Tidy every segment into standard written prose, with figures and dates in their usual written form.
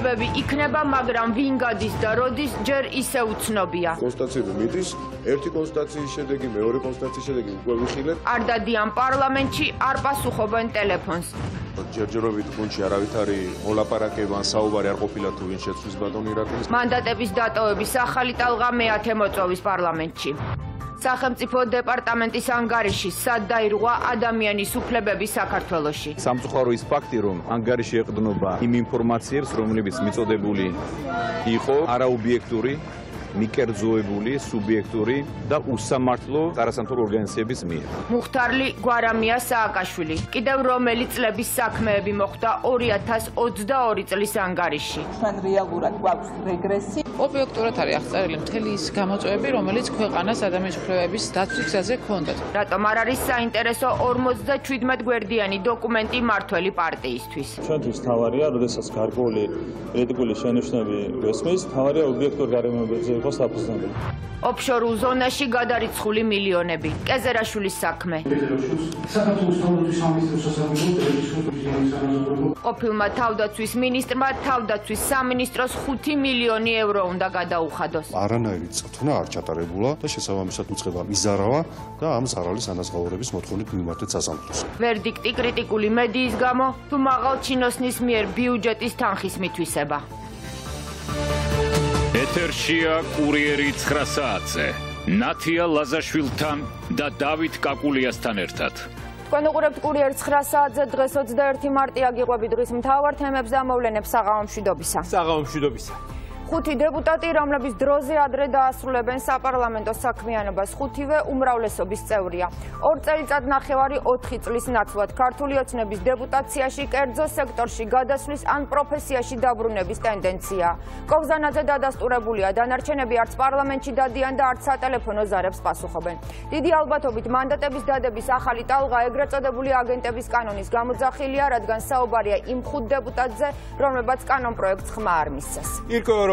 მიღწევები იქნება, მაგრამ ვინ გადის და როდის ჯერ ისევ უცნობია. Კონსტატაციები მიდის, ერთი კონსტატაციის შედეგი, მეორე კონსტატაციის შედეგი უკვე ვიხილეთ. არ დადიან პარლამენტში, არ პასუხობენ ტელეფონს. ჯერჯერობით გუნდში არავითარი მოლაპარაკება, საუბარი არ ყოფილა თუ ვინ შეცვლის ბატონ ირაკლის. მანდატების დატოვების ახალი ტალღა მეათე მოწვევის პარლამენტში. სახელმწიფო დეპარტამენტის ანგარიში სად დაირღვა ადამიანის უფლებები საქართველოში. Სამწუხარო ის ფაქტი, რომ ანგარიში ეყრდნობა იმ ინფორმაციებს, რომლებიც მიწოდებული იყო, არაობიექტური, მიკერძოებული, სუბიექტური და უსამართლო არასამთავრობო ორგანიზაციების მიერ. მუხთარლი გვარამია სააკაშვილი. კიდევ რომელი წლების საქმეები მოხდა 2022 წლის ანგარიში. ჩვენ რეალურად გვაქვს რეგრესი. Obiectul tare axtarele întâlniți cam atât de romeliți cu ecană să dăm eșucleabiți dați-ți să se condă. Rătomarea s-a interesat ormoză de ciudmet guardiani documentii martuali partei istuis. Pentru stăvaria rodesa scarpoli, redicule și anușnavi vesmis stăvaria obiectul care mă bezește posta puțină. Obșorul zona și gădăriți xuli milioane bi. Căzera șuli sacme. Opilma tăudați ministru, tăudați saministros 5 milioane euro. Უნდა გადაუხადოს. Არანაირი წთვნა არ ჩატარებულა და შესაბამისად უცხება მიზარავა და ამ ზარალის ანაზღაურების მოთხოვნით მიმართეთ სასამართლოს. Ვერდიქტი კრიტიკული მედიის გამო თუ მაღალ ჩინოსნის მიერ ბიუჯეტის თანხის მითვისება. ეთერშია კურიერი 9 საათზე. ნათია ლაზაშვილთან და დავით კაკულიასთან ერთად. Tcunoarept curier 9 საათზე დღეს 21 მარტი აგიყვები დღის მთავარ თემებს და მოვლენებს საღამომშვიდობისა. საღამომშვიდობისა. 5 დეპუტატი, რომლებიც დროზე ადრე დაასრულებენ საპარლამენტო საქმიანობას, 5-ვე უმრავლესობის წევრია. 2 წელიწად ნახევარი 4 წლის ნაცვლად ქართული ოცნების დეპუტაციაში კერძო სექტორში გადასვლის ან პროფესიაში დაბრუნების ტენდენცია. კოვზანაძე დადასტურებულია, დანარჩენები არც პარლამენტში დადიან და არც სატელეფონო ზარებს პასუხობენ. დიდი ალბათობით მანდატების დადების ახალი ტალღა ეგრეთ წოდებული აგენტების კანონის გამოძახილია, რადგან საუბარია იმ 5 დეპუტატზე, რომლებიც კანონპროექტს ხმა არ მისცეს.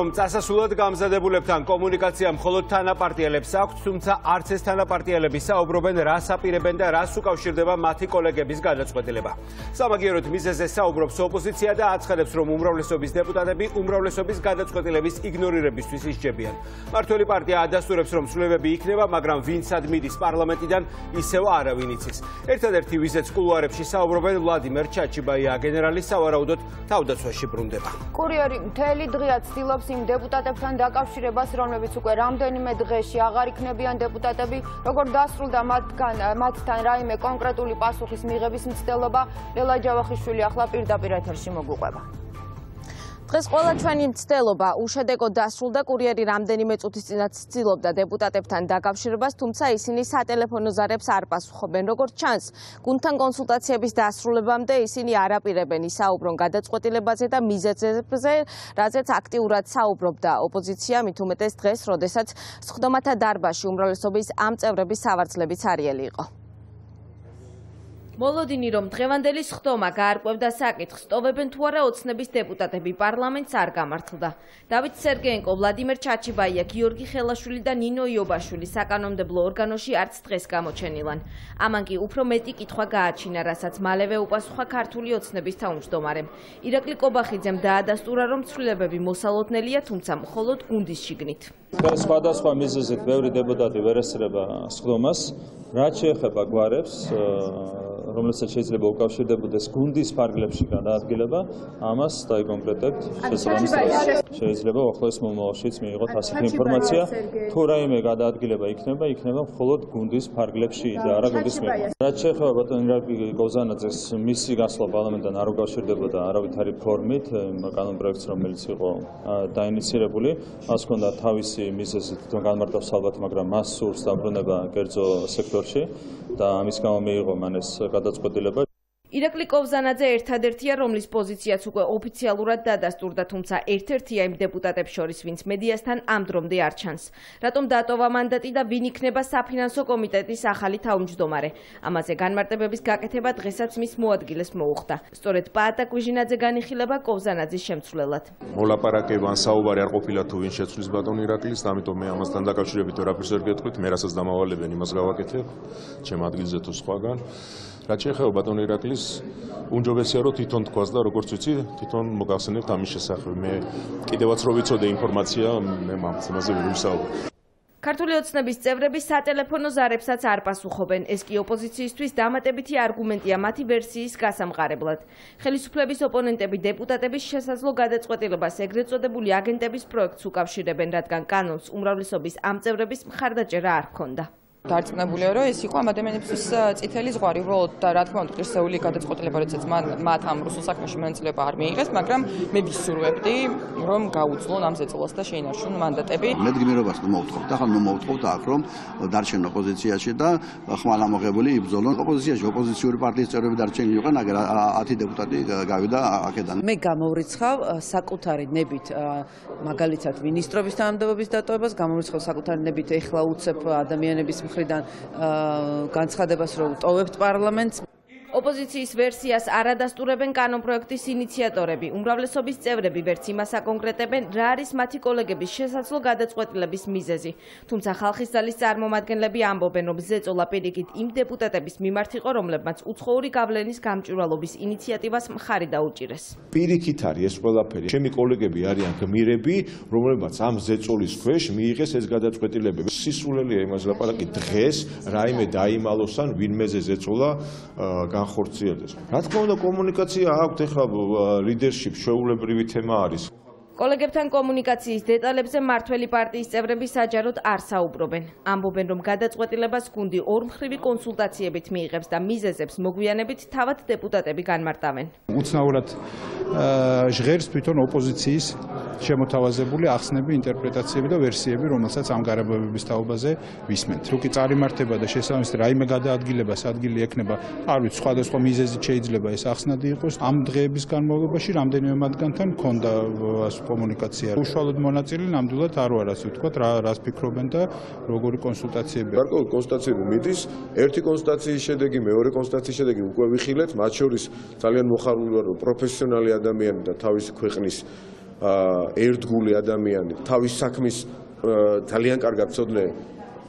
წასასულად გამზადებულებთან კომუნიკაცია მხოლოდ თანაპარტიელებს აქვს, თუმცა არც ეს თანაპარტიელები საუბრობენ, რას აპირებენ და რას უკავშირდება მათი კოლეგების გადაწყვეტილება. Სამაგიეროდ მიზეზზე საუბრობს ოპოზიცია და აცხადებს, რომ უმრავლესობის დეპუტატები უმრავლესობის გადაწყვეტილების იგნორირებისთვის ისჯებიან. მართველი პარტია ადასტურებს, რომ ცვლილებები იქნება, მაგრამ ვინცად მიდის პარლამენტიდან ისევ არავინ იცის. ერთადერთი, ვისაც კულუარებში საუბრობენ, ვლადიმერ ჩაჩიბაია, გენერალი სავარაუდოდ თავდაცვაში ბრუნდება. კურიერი მთელი დღეა ცდილობს დეპუტატებთან დაკავშირებას, რომლებიც უკვე რამდენიმე დღეში აღარ იქნებიან დეპუტატები, როგორ დასრულდა მათთან რაიმე კონკრეტული პასუხის მიღების მცდელობა, ლელა ჯავახიშვილი ახლა პირდაპირ ეთერში მოგუყვება. Დღეს ყველა ჩვენი მცდელობა უშედეგოდ დასრულდა, კურიერი რამდენიმე წუთის წინაც ცდილობდა დეპუტატებთან დაკავშირებას, თუმცა ისინი სატელეფონო ზარებს არ პასუხობენ. Როგორც ჩანს, გუნდთან კონსულტაციების დასრულებამდე ისინი არ აპირებენ ისაუბრონ გადაწყვეტილებაზე და მიზეზებზე, რაზეც აქტიურად საუბრობდა ოპოზიცია, მით უმეტეს დღეს, როდესაც სხდომათა დარბაზში უმრავლესობის ამ წევრების სავარძლებიც არიელი იყო. Molodini რომ დღევანდელი სხდომა გაარკვევდა საკითხს, ტოვებენ თუ არა ოცნების დეპუტატები პარლამენტს არ გამართლდა. დავით სერგეენკო, ვლადიმერ ჩაჩიბაია, გიორგი ხელაშვილი და ნინო იობაშვილი საკანონმდებლო ორგანოში არც დღეს გამოჩენილან. Ამან კი უფრო მეტი კითხვა გააჩინა, რასაც მალევე უპასუხა ქართული ოცნების თავმჯდომარემ. ირაკლი კობახიძემ დაადასტურა, რომ ცვლილებები მოსალოდნელია, თუმცა მხოლოდ გუნდის შიგნით. სხვადასხვა მიზეზით ბევრი დეპუტატი ვერ ესწრება სხდომას, რაც შეეხება გვარებს, რომელსაც შეიძლება უკავშირდებოდეს გუნდის ფარგლებში გადაადგილება, ამას დაიკომპლეტებთ შესაბამისად. Შეიძლება ახლოს მომავალშიც მიიღოთ ასეთი ინფორმაცია, თუ რაიმე გადაადგილება იქნება მხოლოდ გუნდის ფარგლებში და არა გუნდის მიერ. რაც შეეხება ბატონ ირაკლი კოვზანაძეს, მისი გასვლა პარლამენტიდან არ უკავშირდებოდა არავითარი ფორმით კანონპროექტს, რომელიც იყო დაინიცირებული, მას ჰქონდა თავისი მიზეზით თვითონ განმარტავს ალბათ, მაგრამ მას სურს დაბრუნება კერძო სექტორში და ამის გამო მიიღო მან ეს გადაწყვეტილება. ირაკლი კოვზანაძე ერთადერთია, რომლის პოზიციაც უკვე ოფიციალურად დადასტურდა, თუმცა ერთ-ერთია იმ დეპუტატებს შორის, ვინც მედიასთან ამ დრომდე არ ჩანს. Რატომ დატოვა მანდატი და ვინ იქნება საფინანსო კომიტეტის ახალი თავმჯდომარე? Ამაზე განმარტებების გაკეთება დღესაც მის მოადგილეს მოუხდა. Სწორედ პაატა კვიჟინაძე განიხილება კოვზანაძის შემცვლელად. მოლაპარაკებამ საუბარი არ ყოფილა თუ ვინ შეცვლის ბატონ ირაკლის, ამიტომ მე ამასთან დაკავშირებით ვერაფერს ვერ გეტყვით, მე რასაც დამავალებენ, იმას გავაკეთებ, ჩემ ადგილზე თუ სხვაგან. Raci e bătăunii Iraclis, un jobesiarot titon coazda, rocorțuții, titon mogasene, tamișe safel. Me, idevați rovițo de informația, ne mam, să mă zăvim sau. Ქართული ოცნების წევრები სატელეფონო ზარებსაც არ პასუხობენ. ეს კი ოპოზიციისთვის დამატებითი არგუმენტია მათი ვერსიის გასამყარებლად. Ხელისუფლების ოპონენტები დეპუტატების შესაძლო გადაწყვეტილებას ეგრეთ წოდებული აგენტების პროექტს უკავშირებენ, რადგან კანონს უმრავლესობის ამ წევრების მხარდაჭერა არ ჰქონდა. Დარწმუნებულია, რომ ეს იყო ამ ადამიანებისთვის წითელი ზღვარი, უბრალოდ და რა თქმა უნდა, ღირსეული გადაწყვეტილება, როდესაც მათ ამ რუსულ საქმეში მონაწილეობა არ მიიღეს, მაგრამ მე ვისურვებდი, რომ გაუძლონ ამ ზეწოლას და შეინარჩუნონ მანდატები. მედგმირობას მომაუთხოვთ, ახლა მომაუთხოვთ აქ, რომ დარჩნენ ოპოზიციაში და ხმალამოღებული იბრძოლონ ოპოზიციაში. ოპოზიციური პარტიის წევრები დარჩენილი იყვნენ, აგერ 10 დეპუტატი გავიდა აქედან. მე გამოვრიცხავ საკუთარი ნებით, მაგალითად, მინისტრობის თანამდებობის დატოვებას, გამოვრიცხავ საკუთარი ნებით, ეხლა უცებ ადამიანების განცხადებას რომ ტოვებთ პარლამენტს. Ოპოზიციის ვერსიას არ ადასტურებენ კანონპროექტის ინიციატორები. უმრავლესობის წევრები ვერც იმას აკონკრეტებენ, რა არის მათი კოლეგების შესაძლო გადაწყვეტილების მიზეზი. Თუმცა ხალხის ძალის წარმომადგენლები ამბობენ, რომ ზეწოლა პირიქით იმ დეპუტატების მიმართ იყო, რომლებმაც უცხოური გავლენის გამჭვირვალობის ინიციატივას მხარი დაუჭირეს. Პირიქით არის ეს ყველაფერი. Ჩემი კოლეგები არიან გმირები, რომლებმაც ამ ზეწოლის ქვეშ მიიღეს ეს გადაწყვეტილებები. Სისულელია იმას ლაპარაკი დღეს რაიმე დაიმალოს ან ვინმეზე ზეწოლა განხორციელდეს. Რა თქმა უნდა, კომუნიკაცია აქვს, ეხლა ლიდერშიპ შეულებრივი თემა არის. კოლეგებთან კომუნიკაციის დეტალებზე მართველი პარტიის წევრები საჯაროდ არ საუბრობენ. ამბობენ, რომ გადაწყვეტილებას გუნდი ორმხრივი კონსულტაციებით მიიღებს და მიზეზებს მოგვიანებით თავად დეპუტატები განმარტავენ. უცნაურად ჟღერს თვითონ ოპოზიციის შემოთავაზებული ახსნები, ინტერპრეტაციები და ვერსიები, რომელსაც ამ გარემოებების თაობაზე ვისმენთ. თუ კი წარიმართება და შესაბამისად რაიმე გადაადგილებას ადგილი ექნება, არ ვიცი, სხვადასხვა მიზეზით შეიძლება ეს ახსნადი იყოს. ამ დღეების განმავლობაში რამდენიმე მათგანთან მქონდა კომუნიკაცია. უშუალოდ მონაწილე ნამდვილად არ ვარ, ასე ვთქვათ, რას ფიქრობენ და როგორი კონსულტაციები. გარკვეული კონსტატაციები მიდის, ერთი კონსტატაციის შედეგი, მეორე კონსტატაციის შედეგი უკვე ვიხილეთ, მათ შორის ძალიან მოხარული ვარ, რომ პროფესიონალი ადამიანი და თავისი ქვეყნის ერთგული ადამიანი, თავის საქმის ძალიან კარგად ცოდნე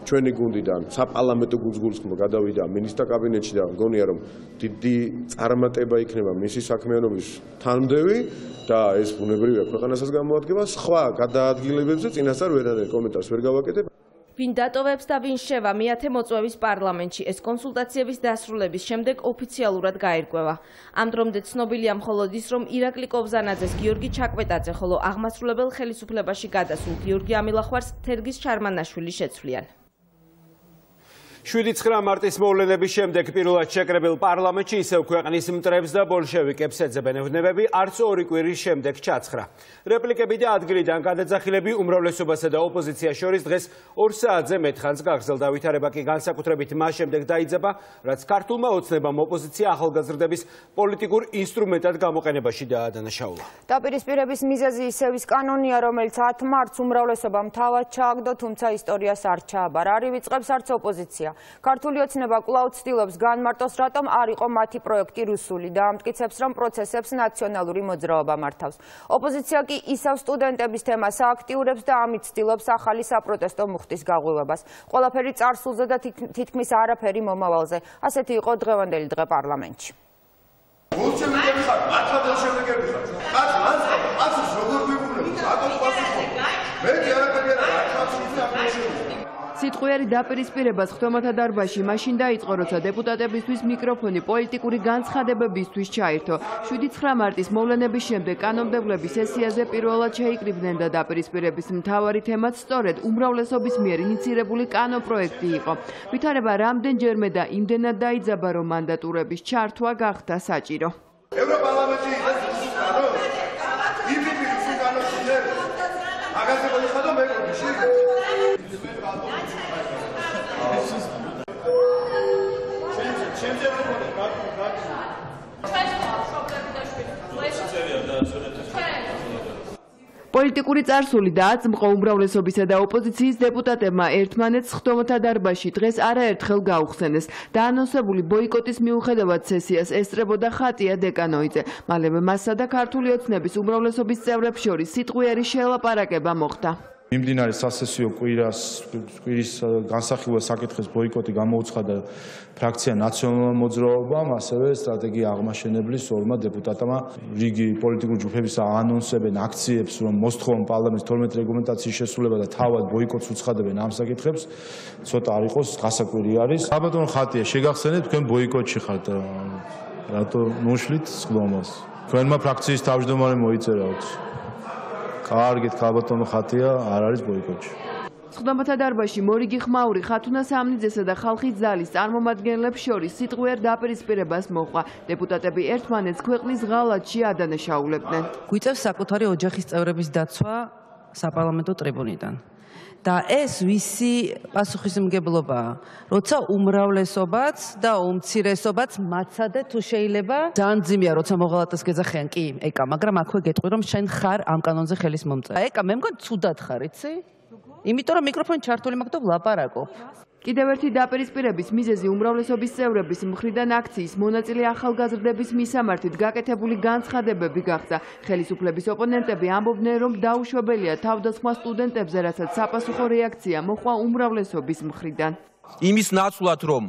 ჩვენი გუნდიდან საპარლამენტო გულისხმო გადავიდა მინისტრ კაბინეტში და მგონია რომ დიდი წარმატება იქნება მისი საქმიანობის თანმდევი და ეს ბუნებრივია ქვეყანასაც გამოადგება სხვა გადაადგილებებზე წინასწარ ვერანაირ კომენტარს ვერ გავაკეთებ. Vin datovebs da vin sheva მეათე მოწვევის პარლამენტში ეს კონსულტაციების დასრულების შემდეგ ოფიციალურად გაირკვევა. Ამ დრომდე ცნობილია მხოლოდ ის, რომ ირაკლი კოვზანაძეს გიორგი ჩაკვეტაძე, ხოლო აღმასრულებელ ხელისუფლებაში გადასულ გიორგი ამილახვარს თერგის ჩარმანაშვილი შეცვლიან. 7-9 მარტის მოვლენების შემდეგ პირველად შეკრებილ პარლამენტში ისევ ქვეყნის მტრებს და ბოლშევიკებს ეძებენ ევნებები, არც ორი კვირის შემდეგ ჩაცხრა. რეპლიკები და ადგილიდან გადაძახილები უმრავლესობასა და ოპოზიციას შორის დღეს 2 საათზე მეტხანს გაგრძელდა. ვითარება კი განსაკუთრებით მას შემდეგ დაიძაბა, რაც ქართულმა ოცნებამ ოპოზიცია ახალგაზრდების პოლიტიკურ ინსტრუმენტად გამოყენებაში დაადანაშაულა. დაპირისპირების მიზეზი ისევ ის კანონია, რომელიც 10 მარტს უმრავლესობამ თავად ჩააგდო, თუმცა ისტორიას არ ჩააბარა. არ ივიწყებს არც ოპოზიცია. Ქართული ოცნება კვლავ ცდილობს განმარტოს, რატომ არ იყო მათი პროექტი რუსული და ამტკიცებს, რომ პროცესებს ნაციონალური მოძრაობა მართავს. ოპოზიცია კი ისევ სტუდენტების თემას აქტიურებს და ამით ცდილობს ახალი საპროტესტო მუხტის გაღვივებას. ყველაფერი წარსულზე და თითქმის არაფერი მომავალზე. ასეთი იყო დღევანდელი დღე პარლამენტში. Სიტყვიერი დაპირისპირება ხდომათა დარბაზში მაშინ დაიწყო, როცა დეპუტატებისთვის მიკროფონი პოლიტიკური განცხადებებისთვის ჩაირთო. 7-9 მარტის მოვლენების შემდეგ კანონმდებლების სესიაზე პირველად შეიკრიბნენ და დაპირისპირების მთავარი თემაც სწორედ უმრავლესობის მიერ ინიცირებული კანონპროექტი იყო. ვითარება რამდენჯერმე და იმდენად დაიძაბა, რომ მანდატურების ჩართვა გახდა საჭირო. ევროპარლამენტში ის კანონი, ის კანონი, აგაზებული ხდა მეკროფონში. პოლიტიკური წარსული და აწმყო უმრავლესობისა და ოპოზიციის დეპუტატებმა ერთმანეთს ხდომათა დარბაზში დღეს არაერთხელ გაუხსენეს. დაანონსებული ბოიკოტის მიუხედავად სესიას ესწრებოდა ხატია დეკანოიძე. მალევე მასსა და ქართული ოცნების უმრავლესობის წევრებს შორის სიტყვიერი შეელაპარაკება მოხდა. Imdinaris asesiu cuiris gansachiu saketxes boikoti gamoutsxada fraksia națională modzroobam aseve strategia agmasheneblis orma deputatama rigi politikuri jufebis anonseben aktsiebs rom mostxom parlamentis 12 reglementatsiis shesuleba da tavad boikots utsxadeben am saketxebs tsota ar iqos gasakuiri aris abaton xatia shegaqsenet tkven boikotshi xart rato nushlit sqlomas tvenma fraktsiis tavjdomare moitseravts კარგით ხაბატონო ხათია არ არის ბოიკოტი. Ხდომათა დარბაში მორიგი ხმაური ხათუნა სამნიძესა და ხალხის ძალის წარმომადგენლებს შორის სიტყვიერ დაპირისპირებას მოყვა. დეპუტატები ერთმანეთს ქვეყნის ღალატში ადანაშაულებდნენ. გვიწევს საკუთარი ოჯახის წევრების დაცვა საპარლამენტო ტრიბუნიდან. Da ეს ვისი პასუხისმგებლობაა, როცა უმრავლესობაც და უმცირესობაც მაცადე თუ შეიძლება. ძალიან ძიმია, როცა მოღალატეს გეძახიან, კი, ეკა, მაგრამ აქვე გეტყვი, რომ შენ ხარ ამ კანონზე ხელისმომწე. ეკა, მე მგონი ცუდად ხარ, იცი? Იმიტომ რომ მიკროფონი ჩართული მაქვს და ვლაპარაკო. Კიდევ ერთი დაპირისპირების მიზეზი უმრავლესობის წევრების მხრიდან აქციის მონაწილე ახალგაზრდების მისამართით გაკეთებული განცხადებები გახდა. ხელისუფლების ოპონენტები ამბობდნენ, რომ დაუშვებელია თავდასხმა სტუდენტებზე, რასაც საპასუხო რეაქცია მოხდა უმრავლესობის მხრიდან. Იმის ნაცვლად, რომ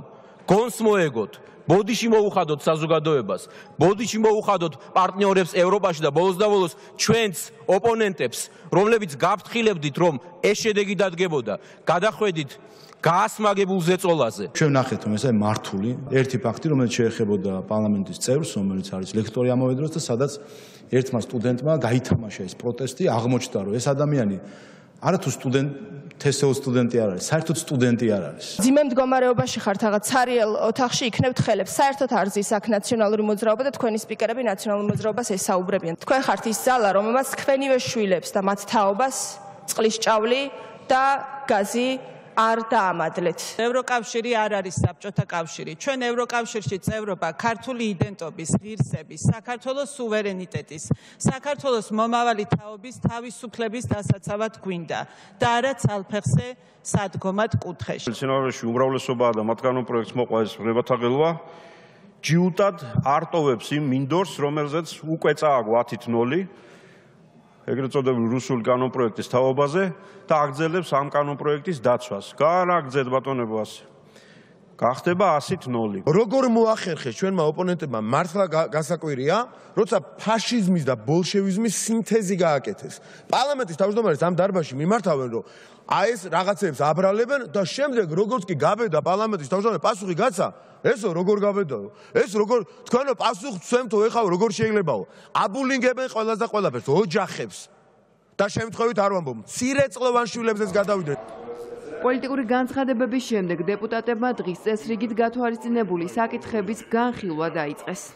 გონს მოეგოთ, ბოდიში მოუხადოთ საზოგადოებას, ბოდიში მოუხადოთ პარტნიორებს ევროპაში და ბოლოს და ბოლოს ჩვენს ოპონენტებს, რომლებიც გაფრთხილებდით, რომ ეს შედეგი დადგებოდა, გადახვედით გასმაგებულ ზეწოლაზე. Ჩვენ ნახეთ, რომ ესაა მართული ერთი ფაქტი, რომელიც შეეხებოდა პარლამენტის წევრს, რომელიც არის ლექტორი ამავე დროს და სადაც ერთმა სტუდენტმა გაითამაშა ეს პროტესტი, აღმოჩნდა, რომ ეს ადამიანი არათუ სტუდენტი არ არის, საერთოდ სტუდენტი არ არის. ძიმე მდგომარეობაში ხართ, რაღაც სარეალ ოთახში იქნებთ ხელებს, საერთოდ არ ზისაქ ნაციონალური მოძრაობა და თქვენი სპიკერები ნაციონალურ მოძრაობას ესაუბრებიან. თქვენ ხართ ის ძალა, რომელმაც თქვენივე შვილებს და მათ თაობას წყლის ჭავლი და გაზი არ დაამადლეთ. ევროკავშირი არ არის საბჭოთა კავშირი. ჩვენ ევროკავშირში წევრობა ქართული იდენტობის, ღირსების, საქართველოს სუვერენიტეტის, საქართველოს მომავალი თაობის თავისუფლების დასაცავად გვინდა და არა ცალფეხზე სადგომად კუთხეში. სენარში უმრავლესობა და მათგანო პროექტს მოყვა ეს ხრებათა ღელვა. ჯიუტად არტოვებს იმ მინდორს, რომელზეც უკვე წააგო 10-0. Ეგრეთ წოდებული რუსული კანონპროექტის თაობაზე და აგრძელებს ამ კანონპროექტის დაცვას. გააგრძელეთ ბატონებო ასე. გახდება 100-0. Როგორ მოახერხეს ჩვენმა ოპონენტებმა მართლა გასაკვირია, როცა ფაშიზმის და ბოლშევიზმის სინთეზი გააკეთეს. პარლამენტის თავმჯდომარეს ამ დარბაში მიმართავენ, რომ აი ეს რაღაცებს აბრალებენ და შემდეგ როგორც კი გაბედა პარლამენტის თავმჯდომარე პასუხი გაცა, ესო როგორ გაბედაო? ეს როგორ თქვენო პასუხს წვემთო ეხავ როგორ შეიძლებაო? აბულინგებენ ყველას და ყველაფერს, ოჯახებს და შემთხვევით არ ვამბობ. ცირეწლოვან შვილებზეც გადავიდნენ. Politicuri განცხადებების შემდეგ დეპუტატებმა დღის წესრიგით გათვალისწინებული საკითხების განხილვა დაიწყეს.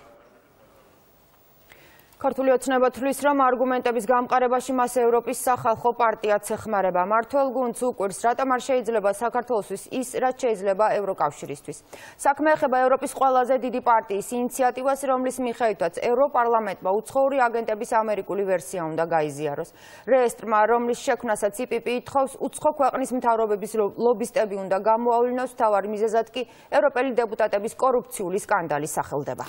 Ქართული ოცნება თვლის, რომ არგუმენტების გამყარებაში მას ევროპის სახალხო პარტიაც ეხმარება. მართველ გუნდს უკვირს, რატომ არ შეიძლება საქართველოსთვის ის, რაც შეიძლება ევროკავშირისთვის. საქმე ეხება ევროპის ყველაზე დიდი პარტიის ინიციატივას, რომლის მიხედვითაც ევროპარლამენტმა უცხოური აგენტების ამერიკული ვერსია უნდა გაიზიაროს. რეესტრმა, რომლის შექმნასაც EPP ითხოვს, უცხო ქვეყნის მთავრობების ლობისტები უნდა გამოავლინოს, მთავარ მიზეზად კი ევროპელი დეპუტატების კორუფციული სკანდალი სახელდება.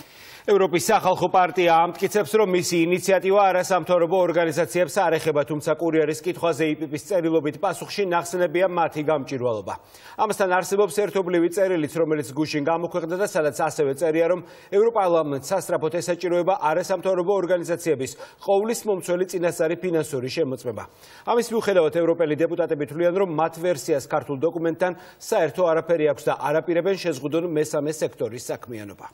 ევროპის სახალხო პარტია ამტკიცებს, რომ მისი ინიციატივა არასამთავრობო ორგანიზაციებს არ ეხება, თუმცა კურიერის კითხვაზე EPP-ის წერილობით პასუხში ნახსენებია მათი გამჭირვალობა. ამასთან არსებობს ერთობლივი წერილიც, რომელიც გუშინ გამოქვეყნდა და სადაც ასევე წერია, რომ ევროპარლამენტს სასწრაფოდ ესაჭიროება არასამთავრობო ორგანიზაციების ყოვლის მომცველი წინასწარი ფინანსური შემოწმება. ამის მიუხედავად ევროპელი დეპუტატები თვლიან, რომ მათ ვერსიას ქართულ დოკუმენტთან საერთო არაფერი აქვს და არაპირებენ შეზღუდონ მესამე სექტორის საქმიანობა.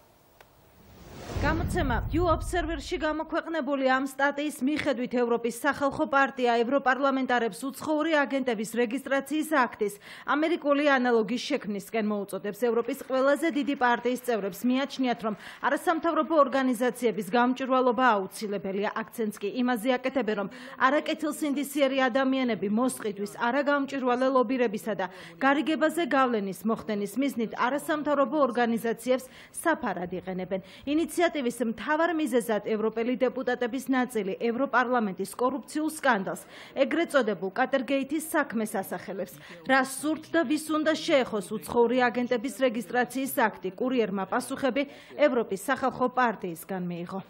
გამოცემა You Observer-ში გამოქვეყნებული ამ სტატიის მიხედვით ევროპის სახალხო პარტია ევროპარლამენტარებს უცხოური აგენტების რეგისტრაციის აქტის ამერიკული ანალოგის შექმნისკენ მოუწოდებს. ევროპის ყველაზე დიდი პარტიის წევრებს მიაჩნიათ, რომ არასამთავრობო ორგანიზაციების გამჭვირვალობა აუცილებელია. აქცენტს კი იმაზე აკეთებენ, რომ არაკეთილსინდისიერი ადამიანები მოსყიდვის, არაგამჭვირვალე ლობირებისა და გარიგებაზე გავლენის მოხდენის მიზნით არასამთავრობო ორგანიზაციებს საფარად იყენებენ. ინიციატივა ვის მთავარ მიზეზად ევროპელი დეპუტატების ნაწილი ევროპარლამენტის კორუფციულ სკანდალს, ეგრეთ წოდებულ კატერგეითის საქმეს ასახელებს. რას სურთ და ვის უნდა შეეხოს უცხოური აგენტების რეგისტრაციის აქტი? კურიერმა პასუხები ევროპის სახალხო პარტიისგან მიიღო.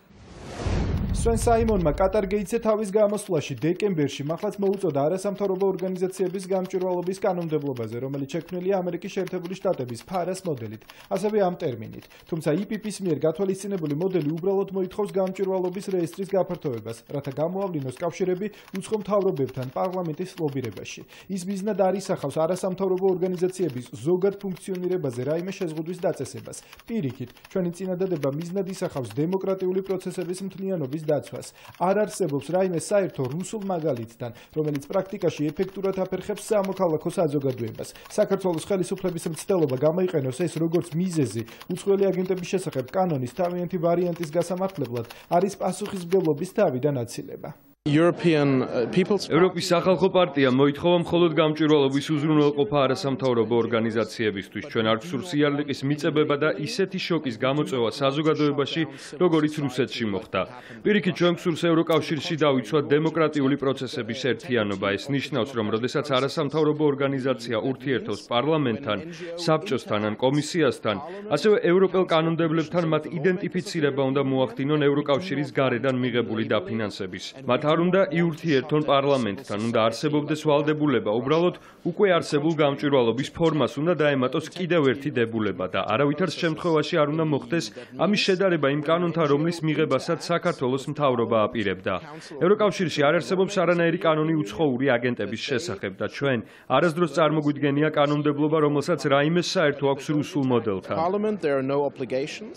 Sven Simon მაკატარგეიცე თავის გამოსვლაში დეკემბერში მართლაც მოუწოდა არასამთავრობო ორგანიზაციების გამჭვირვალობის კანონმდებლობაზე, რომელიც შექმნილია ამერიკის შეერთებული შტატების ფარას მოდელით, ასევე ამ ტერმინით. Თუმცა IPP-ის მიერ გათვალისწინებული მოდელი უბრალოდ მოითხოვს გამჭვირვალობის რეესტრის გაფართოებას, რათა გამოავლინოს კავშირები უცხო მთავრობებთან პარლამენტის ლობირებაში. Ის მიზნად არის ახავს არასამთავრობო ორგანიზაციების ზოგად ფუნქციონირებაზე რაიმე შეზღუდვის დაწესებას. Პირიქით, ჩვენი წინადადება მიზნად ისახავს დემოკრატიული პროცესების მთლიანობის დაცვას. Არ არსებობს რაიმე საერთო რუსულ მაგალითთან, რომელიც პრაქტიკაში ეფექტურად აფერხებს სამოქალაქო საზოგადოებას. საქართველოს ხელისუფლების მცდელობა გამოიყენოს ეს როგორც მიზეზი, უცხოელი აგენტების შესახებ კანონის თავიანთი ვარიანტის გასამართლებლად, არის პასუხისმგებლობის თავიდან აცილება. ევროპის სახალხო პარტია მოითხოვა მხოლოდ გამჭვირვალობის უზრუნველყოფა არასამთავრობო ორგანიზაციებისთვის. ჩვენ არ გვსურს იარლიყის მიწებება და ისეთი შოკის გამოწვევა საზოგადოებაში, როგორიც რუსეთში მოხდა. Პირიქით, ჩვენ გვსურს ევროკავშირში დავიცვა დემოკრატიული პროცესების ერთიანობა. ეს ნიშნავს, რომ როდესაც არასამთავრობო ორგანიზაცია ურთიერთობს პარლამენტთან, საბჭოსთან ან კომისიასთან, ასევე ევროპელ კანონმდებლობთან მათ იდენტიფიცირება უნდა მოახდინონ ევროკავშირის გარედან მიღებული დაფინანსების. არ უნდა იურთიერთონ პარლამენტთან, უნდა არსებობდეს ვალდებულება, უბრალოდ უკვე არსებულ გამჭვირვალობის ფორმას უნდა დაემატოს კიდევ ერთი დებულება და არავითარ შემთხვევაში არ უნდა მოხდეს ამის შედარება იმ კანონთან, რომლის მიღებასაც საქართველოს მთავრობა აპირებდა. ევროკავშირში არ არსებობს არანაირი კანონი უცხოური აგენტების შესახებ და ჩვენ არასდროს წარმოგვიდგენია კანონმდებლობა, რომელსაც რაიმე საერთო აქვს რუსულ მოდელთან.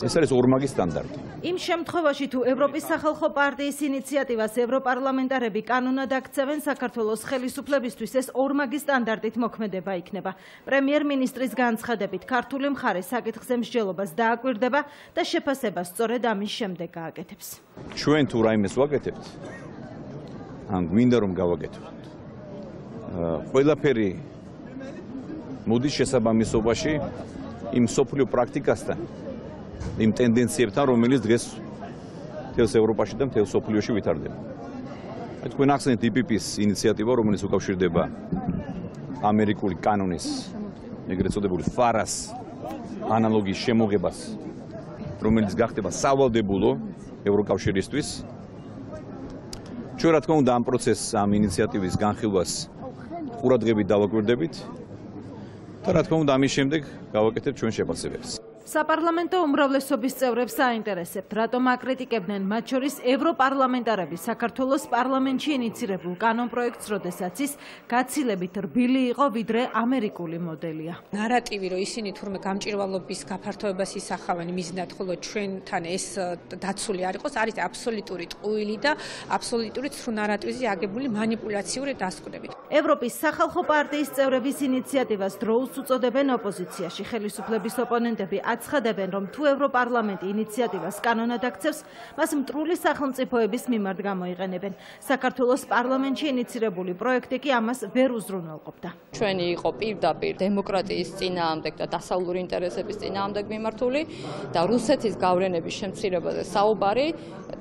ეს არის ორმაგი სტანდარტი. იმ შემთხვევაში თუ ევროპის სახალხო პარტიის ინიციატივას ევროპა პარლამენტარები კანონად აქცევენ საქართველოს ხელისუფლებისთვის ეს ორმაგი სტანდარტით მოქმედება იქნება. პრემიერ-მინისტრის განცხადებით ქართული მხარე საკითხზე მსჯელობას დააკვირდება და შეფასებას სწორედ ამის შემდეგ გააკეთებს. Ჩვენ თუ რაიმეს ვაკეთებთ, ან გვინდა რომ გავაკეთოთ. ყველაფერი მოდის შესაბამისობაში იმ სოფლიო პრაქტიკასთან, იმ ტენდენციებთან, რომელიც დღეს თელს ევროპაში და თელს სოფლიოში ვითარდება. Თქვენ ახსენეთ IPP-ის ინიციატივა, რომელიც უკავშირდება ამერიკული კანონის, ეგრეთ წოდებული FARAS ანალოგიის შემოღებას, რომელიც გახდება სავალდებულო ევროკავშირისთვის. ჩვენ რა თქმა უნდა ამ პროცესს, ამ ინიციატივის განხილვას ყურადღებით დავაკვირდებით და რა თქმა უნდა ამის შემდეგ გავაკეთებთ ჩვენ შეფასებებს. საპარლამენტო უმრავლესობის წევრებს აინტერესებთ, რატომ აკრიტიკებდნენ მათ შორის ევროპარლამენტარები საქართველოს პარლამენტში ინიცირებულ კანონპროექტს, როდესაც ის გაცილებით რბილი იყო ვიდრე ამერიკული მოდელია. ნარატივი, რომ ისინი თურმე გამჭვირვალობის გაფართოებას ისახავენ მიზნად, ხოლო ჩვენთან ეს დაცული არ იყოს, არის აბსოლუტური ტყუილი და აბსოლუტური ცრუ ნარატივზე აგებული манипуляციური დასკვნები. ევროპის სახალხო პარტიის წევრების ინიციატივას დროულს უწოდებენ ოპოზიციაში, ხელისუფლების ოპონენტები აცხადებენ, რომ თუ ევროპარლამენტი ინიციატივას კანონად აქცევს, მას მტრული სახელმწიფოების მიმართ გამოიყენებენ. საქართველოს პარლამენტში ინიცირებული პროექტი კი ამას ვერ უზრუნველყოფდა. ჩვენი იყო პირდაპირ დემოკრატიის წინააღმდეგ და დასავლური ინტერესების წინააღმდეგ მიმართული და რუსეთის გავლენების შემცირებაზე საუბარი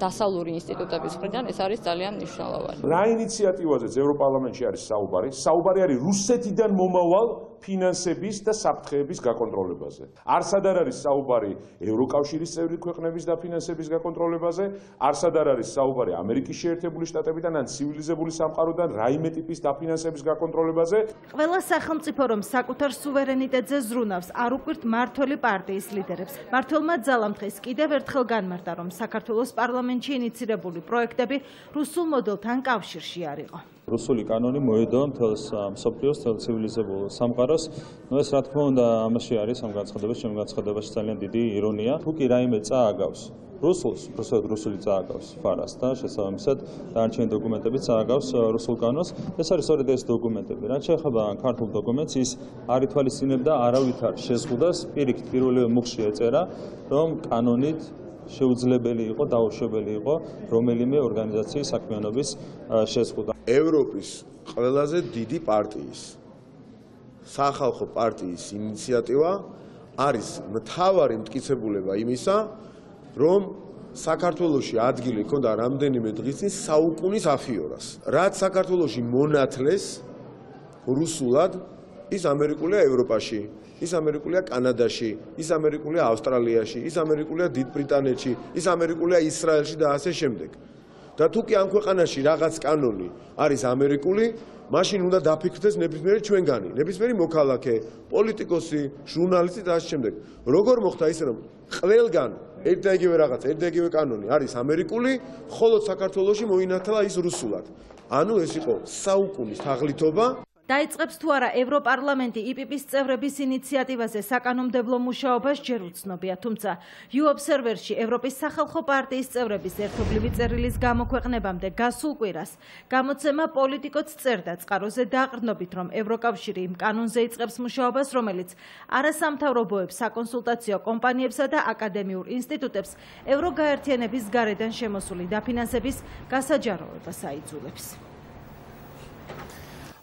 დასავლური ინსტიტუტების მხრიდან ეს არის ძალიან მნიშვნელოვანი. რა ინიციატივაზეც ევროპარლამენტში არის საუბარი? საუბარი არის რუსეთიდან მომავალ ფინანსების და საფრთხეების გაკონტროლებაზე. არც არ არის საუბარი ევროკავშირის წევრი ქვეყნების დაფინანსების გაკონტროლებაზე, არც არ არის საუბარი ამერიკის შეერთებული შტატებიდან ან ცივილიზებული სამყაროდან რაიმე ტიპის დაფინანსების გაკონტროლებაზე. ყველა სახელმწიფო რომ საკუთარ სუვერენიტეტზე ზრუნავს, არ უკვირთ მართველი პარტიის ლიდერებს. მართველმა ძალამხის კიდევ ერთხელ განმარტა, რომ საქართველოს პარლამენტში ინიცირებული პროექტები რუსულ მოდელთან კავშირში არ იყო. Რუსული კანონი მოედო მთელს მსოფლიოს, მთელ ცივილიზებულ სამყაროს. Ეს რა თქმა უნდა ამაში არის ამ განცხადებას, ჩემ განცხადებაში ძალიან დიდი ირონია. თუ კი რაიმე წააგავს რუსულს, უბრალოდ რუსული წააგავს ფარას და შესაბამისად დანარჩენი დოკუმენტები წააგავს რუსულ კანონს. ეს არის სწორედ ეს დოკუმენტები. რაც შეეხება ქართულ დოკუმენტს, ის არ ითვალისწინებდა არავითარ შეზღუდას. პირიქით, პირველივე მუხში ეწერა, რომ კანონით შეუძლებელი იყო, დაუშვებელი იყო რომელიმე ორგანიზაციის საქმიანობის შეზღუდვა. ევროპის ყველაზე დიდი პარტიის სახალხო პარტიის ინიციატივა არის მთავარი მტკიცებულება იმისა, რომ საქართველოში ადგილი ჰქონდა რამდენიმე დღის წინ საუკუნის აფიორას, რაც საქართველოში მონათლეს რუსულად, ის ამერიკულია ევროპაში, ის ამერიკულია კანადაში, ის ამერიკულია ავსტრალიაში, ის ამერიკულია დიდ ბრიტანეთში, ის ამერიკულია ისრაელში და ასე შემდეგ. და თუ კი ამ ქვეყანაში რაღაც კანონი არის ამერიკული, მაშინ უნდა დაფიქრდეს ნებისმიერი ჩვენგანი, ნებისმიერი მოქალაქე, პოლიტიკოსი, ჟურნალისტი და ამ შემდეგ. Როგორ მოხდა ისე რომ ყველგან ერთდაიგივე რაღაც, ერთდაიგივე კანონი არის ამერიკული, ხოლო საქართველოში მოინათლა ის რუსულად. Ანუ ეს იყო საუკუნის თაღლითობა. Დაიწყებს თუ არა ევროპარლამენტი IPP-ის წევრების ინიციატივაზე საკანონმდებლო მუშაობას ჯერ უცნობია, თუმცა YouObserver-ში ევროპის სახალხო პარტიის წევრების ერთობლივი წერილის გამოქვეყნებამდე გასულ კვირას გამოცემა პოლიტიკოც წერდა წყაროზე დაყრდნობით, რომ ევროკავშირი იმ კანონზე იწყებს მუშაობას, რომელიც არასამთავრობოებს, საკონსულტაციო კომპანიებსა და აკადემიურ ინსტიტუტებს ევროგაერთიანების გარედან შემოსული დაფინანსების გასაჯაროებას აიძულებს.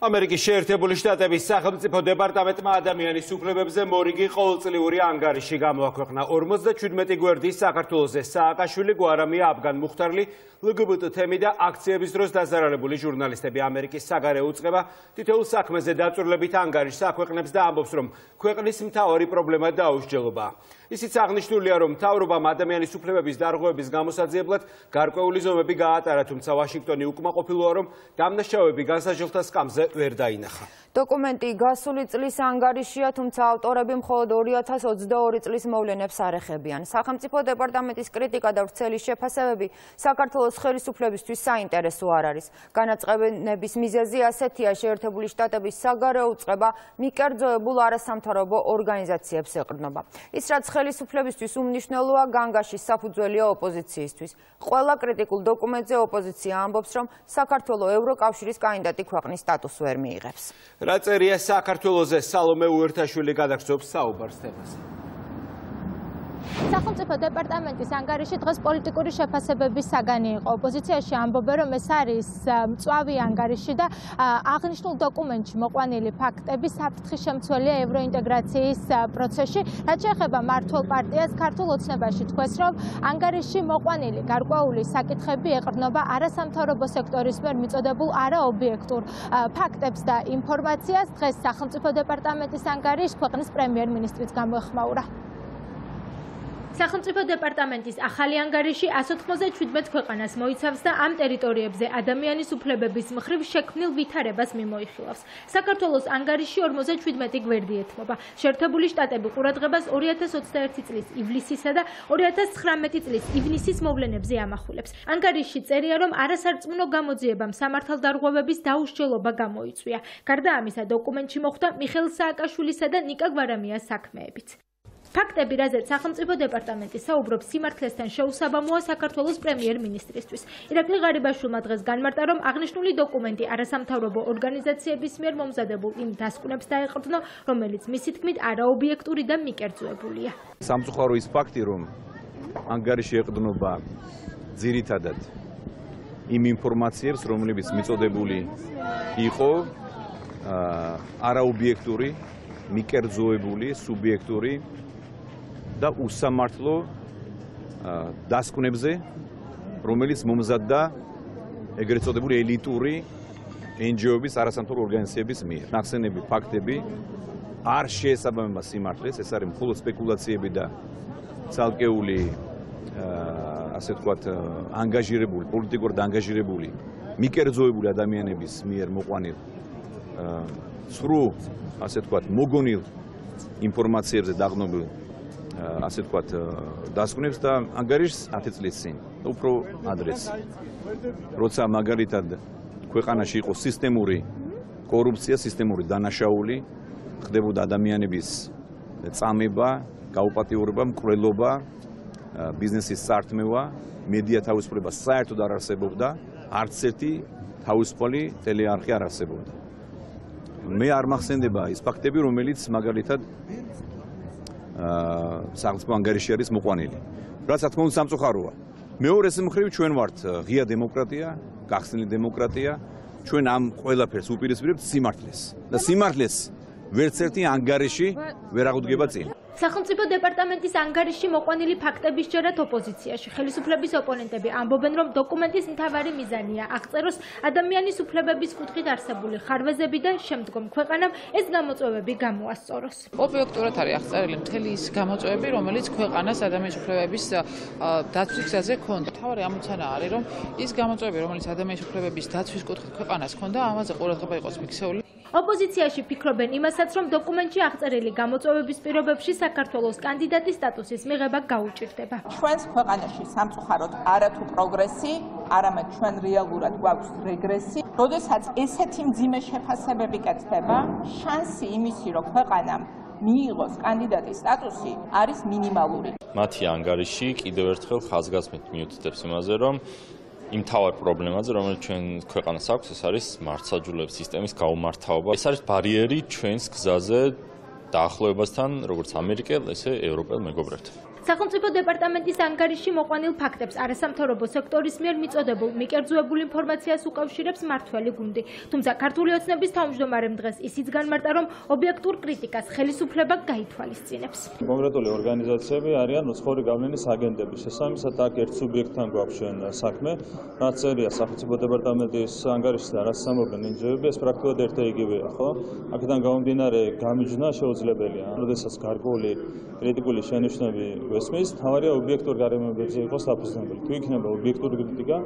Amerikis შეერთებული შტატების სახელმწიფო დეპარტამენტმა ადამიანის უფლებებზე მორიგი ყოველწლიური ანგარიში გამოაქვეყნა 57 გვერდის საქართველოზე სააკაშვილი, გვარამია, აფგან მუხთარლი, LGBT თემი და აქციების დროს დაზარალებული ჟურნალისტები ამერიკის საგარეო უწყება თითოეულ საქმეზე დაწვრილებით ანგარიშს აქვეყნებს და ამბობს, რომ ქვეყნის მთავარი პრობლემა დაუსჯელობა. Ისიც აღნიშნულია, რომ მთავრობამ ადამიანის უფლებების დარღვევების გამოსაძიებლად გარკვეული ზომები გაატარა, თუმცა ვაშინგტონი უკმაყოფილოა, რომ დამნაშავეები განსაჯილთა სკამზე დოკუმენტი გასული წლის ანგარიშია, თუმცა ავტორები მხოლოდ 2022 წლის მოვლენებს არეხებიან. Სახელმწიფო დეპარტამენტის კრიტიკა და ვრცელი შეფასებები საქართველოს ხელისუფლებისთვის საინტერესო არ არის. Განაწყებების მიზეზი ასეთია: შეერთებული შტატების საგარეო უწყება მიკერძოებულ არასამთავრობო ორგანიზაციებს ეყრდნობა. Ის რაც ხელისუფლებისთვის უმნიშვნელოა, განგაში საფუძველია ოპოზიციისთვის. Ყველა კრიტიკულ დოკუმენტზე ოპოზიცია ამბობს, რომ საქართველო ევროკავშირის კანდიდატი ქვეყნის სტატუსს ვერ მიიღებს. Რა წერია საქართველოზე სალომე უერთაშვილი გადაგრძობს საუბარს თემაზე. სახელმწიფო დეპარტამენტის ანგარიში დღეს პოლიტიკური შეფასებების საგანი იყო. ოპოზიციაში ამბობენ, რომ ეს არის მწვავე ანგარიში და აღნიშნულ დოკუმენტში მოყვანილი ფაქტები საფრთხის შემცველია ევროინტეგრაციის პროცესში. რაც შეეხება მართლ პარტიას, ქართულ ოცნებაში თქვეს, რომ ანგარიში მოყვანილი გარკვეული საკითხები ეყრდნობა არასამთავრობო სექტორის მიერ მიწოდებულ არაობიექტურ ფაქტებს და ინფორმაციას. დღეს სახელმწიფო დეპარტამენტის ანგარიშს ქვეყნის პრემიერ-მინისტრიც გამოეხმაურა. სახელმწიფო დეპარტამენტის ახალი ანგარიში 197 ქვეყანას მოიცავს და ამ ტერიტორიებზე ადამიანის უფლებების მხრივ შექმნილ ვითარებას მიმოიხილავს. საქართველოს ანგარიში 57 გვერდი ეთმობა. შეერთებული შტატები ყურადღებას 2021 წლის ივლისისა და 2019 წლის ივნისის მოვლენებზე ამახვილებს. ანგარიშში წერია, რომ არასარწმუნო გამოძიებამ სამართალდარღვევების დაუსჯელობა გამოიწვია. გარდა ამისა, დოკუმენტში მოხვდა მიხეილ სააკაშვილისა და ნიკა გვარამიას საქმეებიც. Ფაქტები, რაზეც სახელმწიფო დეპარტამენტი საუბრობს, სიმართლესთან შეუსაბამოა საქართველოს პრემიერ-მინისტრისთვის. ირაკლი ღარიბაშვილმა დღეს განმარტა, რომ აღნიშნული დოკუმენტი არასამთავრობო ორგანიზაციების მიერ მომზადებულ იმ დასკვნებს დაეყრდნო, რომელიც მისი თქმით არაობიექტური და მიკერძოებულია. Სამწუხარო ის ფაქტი, რომ ანგარიში ეყრდნობა ძირითადად იმ ინფორმაციებს, რომლებიც მიწოდებული იყო არაობიექტური, მიკერძოებული, სუბიექტური და უსამართლო დასკვნებზე, რომელიც მომზადდა ეგრეთ წოდებული ელიტური NGO-ების, არასამთავრობო ორგანიზაციების მიერ. Ნახსენები ფაქტები არ შეესაბამება სიმართლეს, ეს არის მხოლოდ სპეკულაციები და ცალკეული, ასე ვთქვათ, ანგაჟირებული, პოლიტიკურად ანგაჟირებული, მიკერძოებული ადამიანების მიერ მოყვანილ ცრუ, ასე ვთქვათ, მოგონილ ინფორმაციებზე დაგნობილ ასე ვთქვათ, დასკვნებს და ანგარიშს 10 წლის წინ უფრო ადრეს. Როცა მაგალითად ქვეყანაში იყო სისტემური კორუფცია, სისტემური დანაშაული, ხდებოდა ადამიანების წამება, გაუპატიურება, მკვლელობა, ბიზნესის სარტმევა, მედია თავისუფლება საერთოდ არ არსებობდა, არც ერთი თავისუფალი ტელეარხი არ არსებობდა. Მე არ მახსენდება ის ფაქტები, რომელიც მაგალითად სახელმწიფო ანგარიშში არის მოყვანილი. Რაც თქმა უნდა სამწუხაროა. მეორე მხრივ ჩვენ ვართ ღია დემოკრატია, გახსნილი დემოკრატია. ჩვენ ამ ყველაფერს უპირისპირებთ სიმართლეს და სიმართლეს ვერც ერთი ანგარიში ვერ აღუდგება წინ. სახელმწიფო დეპარტამენტის ანგარიშში მოყვანილი ფაქტები სწორედ ოპოზიციაში ხელისუფლების ოპონენტები ამბობენ, რომ დოკუმენტის მთავარი მიზანია აღწეროს ადამიანის უფლებების კუთხით არსებული ხარვეზები და შემდგომ ქვეყანამ ეს გამოწვევები გამოასწოროს. Ობიექტურად არის აღწერილი მთელი ის გამოწვევები, რომელიც ქვეყანას ადამიანის უფლებების დაცვის გზაზე ჰქონდა. მთავარი ამოცანა არის, რომ ის გამოწვევები, რომელიც ადამიანის უფლებების დაცვის კუთხით ქვეყანას ჰქონდა, ამაზე ყურადღება იყოს მიქსეული. Ოპოზიციაში ფიქრობენ იმასაც, რომ დოკუმენტში აღწერილი გამოწვევების პირობებში საქართველოს კანდიდატის სტატუსის მიღება გაუჭირდება. Ჩვენს ქვეყანაში სამწუხაროდ არათუ პროგრესი, არამედ ჩვენ რეალურად გვაქვს რეგრესი. Როდესაც ესეთი მძიმე შეფასებები კეთდება, შანსი იმისი, რომ ქვეყანამ მიიღოს კანდიდატის სტატუსი არის მინიმალური. Მათი ანგარიში კიდევ ერთხელ ხაზგასმით მიუთითებს იმაზე, რომ იმ თავარ პრობლემაზე, რომელიც ჩვენ ქვეყანას აქვს, ეს არის მართლმსაჯულების სისტემის გაუმართლობა. ეს არის ბარიერი ჩვენს გზაზე დაახლოებასთან, როგორც ამერიკელ, ესე ევროპელ მეგობრებთან. სახელმწიფო დეპარტამენტის ანგარიშში მოყვანილ ფაქტებს არასამთავრობო სექტორის მიერ მიწოდებულ მიკერძოებულ ინფორმაციას უკავშირებს მართველი გუნდი. თუმცა ქართული ოცნების თავმჯდომარემ დღეს ისიც განმარტა, რომ ობიექტურ კრიტიკას ხელისუფლება გაითვალისწინებს. Კონკრეტული ორგანიზაციები არიან უცხოური გავლენის აგენტები. შესაბამისად, აქ ერთ სუბიექტთან გვაქვს ჩვენ საქმე. რაც წერია სახელმწიფო დეპარტამენტის ანგარიშთან არასამობენ ინჟინერები, ეს პრაქტიკულად ერთე იგივეა, ხო? აქედან გამომდინარე, გამიჯნა შეუძლებელია. როდესაც გარკვეული კრიტიკული შენიშვნები Vesmis, თავარი ობიექტური გარემოებებზე იყოს დაფუძნებული. Თუ იქნება ობიექტური კრიტიკა,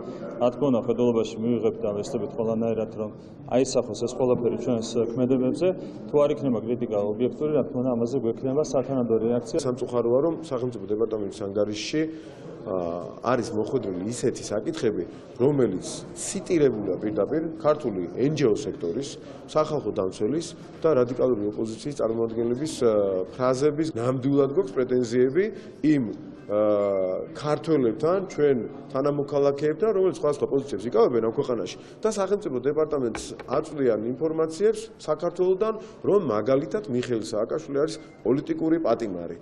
რა თქმა უნდა, ხედულობაში მივიღებთ და ვეცდებით ყველანაირად, რომ აისახოს ეს ყველაფერი ჩვენს ქმედებებზე. Თუ არ იქნება კრიტიკა ობიექტური, რა თქმა უნდა, ამაზე გვექნება სათანადო რეაქცია. Სამწუხაროა, რომ სახელმწიფო დეპარტამენტის ანგარიშში არის მოხვედრილი ისეთი საკითხები, რომელიც ციტირებულია პირდაპირ ქართული NGO სექტორის, სახალხო დამცველის და რადიკალური ოპოზიციის წარმომადგენლების ფრაზების ნამდვილად გვაქვს პრეტენზიები იმ ქართველებთან, ჩვენ თანამოქალაქეებთან, რომელიც სხვადასხვა პოზიციებს იკავებენ ამ ქვეყანაში და სახელმწიფო დეპარტამენტს აწვდიან ინფორმაციებს საქართველოსთან, რომ მაგალითად მიხეილ სააკაშვილი არის პოლიტიკური პატიმარი.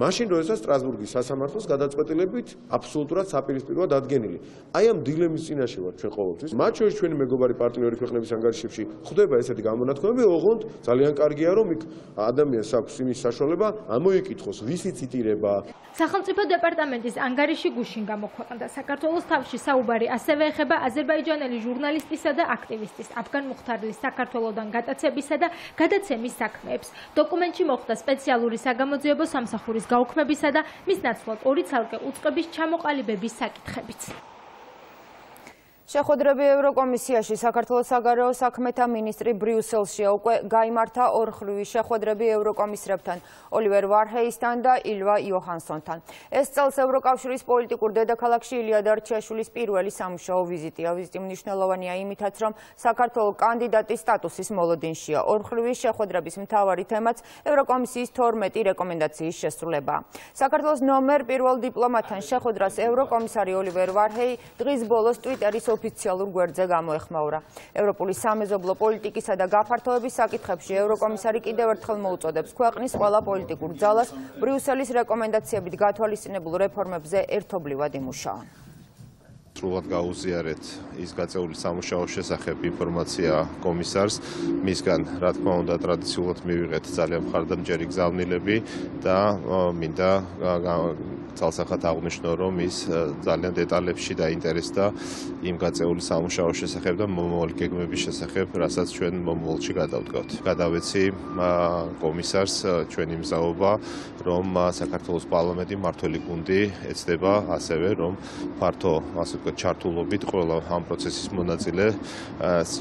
Mașini doar să Strasburg, să Samartos, că dați poate lebit absolutura să apeliți pe roada adgenili. Aia am dilemisi nașeva, ce cauți? Mașini oși cine megobari parteneri care ne biserică șefși. Xudei băie să digam, nu atcom eu gând. Salian cargiaromic, Adam e să cusim să șoleba, amoi kitros visititeba. სახელმწიფო დეპარტამენტის ანგარიში გუშინ გამოქვეყნდა საქართველოს თავში საუბარი ასევე ეხება აზერბაიჯანელი ჟურნალისტისა და აქტივისტის აფგან მუხთარლის საქართველოსთან გადაცემისა და გადაცემის საქმეებს. დოკუმენტში მოხდა სპეციალური საგამოძიებო სამსახურის გაუქმებისა და მის ნაცვლად ორი ცალკე უწყების ჩამოყალიბების საკითხებიც. Შეხვედრები ევროკომისიაში საქართველოს საგარეო საქმეთა მინისტრი ბრიუსელში უკვე გაიმართა ორხრივი შეხვედრები ევროკომისრებთან, ოლივერ ვარჰეისთან და ილვა იოჰანსონთან. ეს წელს ევროკავშირის პოლიტიკურ დედაქალაქში ილია დარჩიაშვილის პირველი სამუშაო ვიზიტია. ვიზიტი მნიშვნელოვანია იმითაც, რომ საქართველოს კანდიდატის სტატუსის მოლოდინშია. ორხრივი შეხვედრების მთავარი თემაც ევროკომისიის 12 რეკომენდაციის შესრულებაა. საქართველოს ნომერ პირველ დიპლომატთან შეხვედრას ევროკომისარი ოლივერ ვარჰეი დღის ბოლოს ტვიტერის ოფიციალურ გვერდზე გამოეხმაურა. Ევროპული სამეზობლო პოლიტიკისა და გაფართოების საკითხებში ევროკომისარი კიდევ ერთხელ მოუწოდებს ქვეყნის ყველა პოლიტიკურ ძალას ბრიუსელის რეკომენდაციებით გათვალისწინებულ რეფორმებზე ერთობლივად იმუშაონ. Სრულად გაუზიარეთ ის გაწეული სამუშაოს შესახებ ინფორმაცია კომისარს, მისგან რა თქმა უნდა ტრადიციულად მივიღეთ ძალიან მხარდამჭერი გზავნილები და მინდა ძალსახად აღნიშნო, რომ ის ძალიან დეტალებში დაინტერესდა იმ გაწეული სამუშაოს შესახებ და მომავალი გეგმების შესახებ, რასაც ჩვენ მომავალში გადავდგავთ. გადავეცი კომისარს ჩვენი მზაობა, რომ საქართველოს პარლამენტის მმართველი გუნდი ეცდება ასევე, რომ ფართო ასე ჩართულობით ყველა ამ პროცესის მონაწილე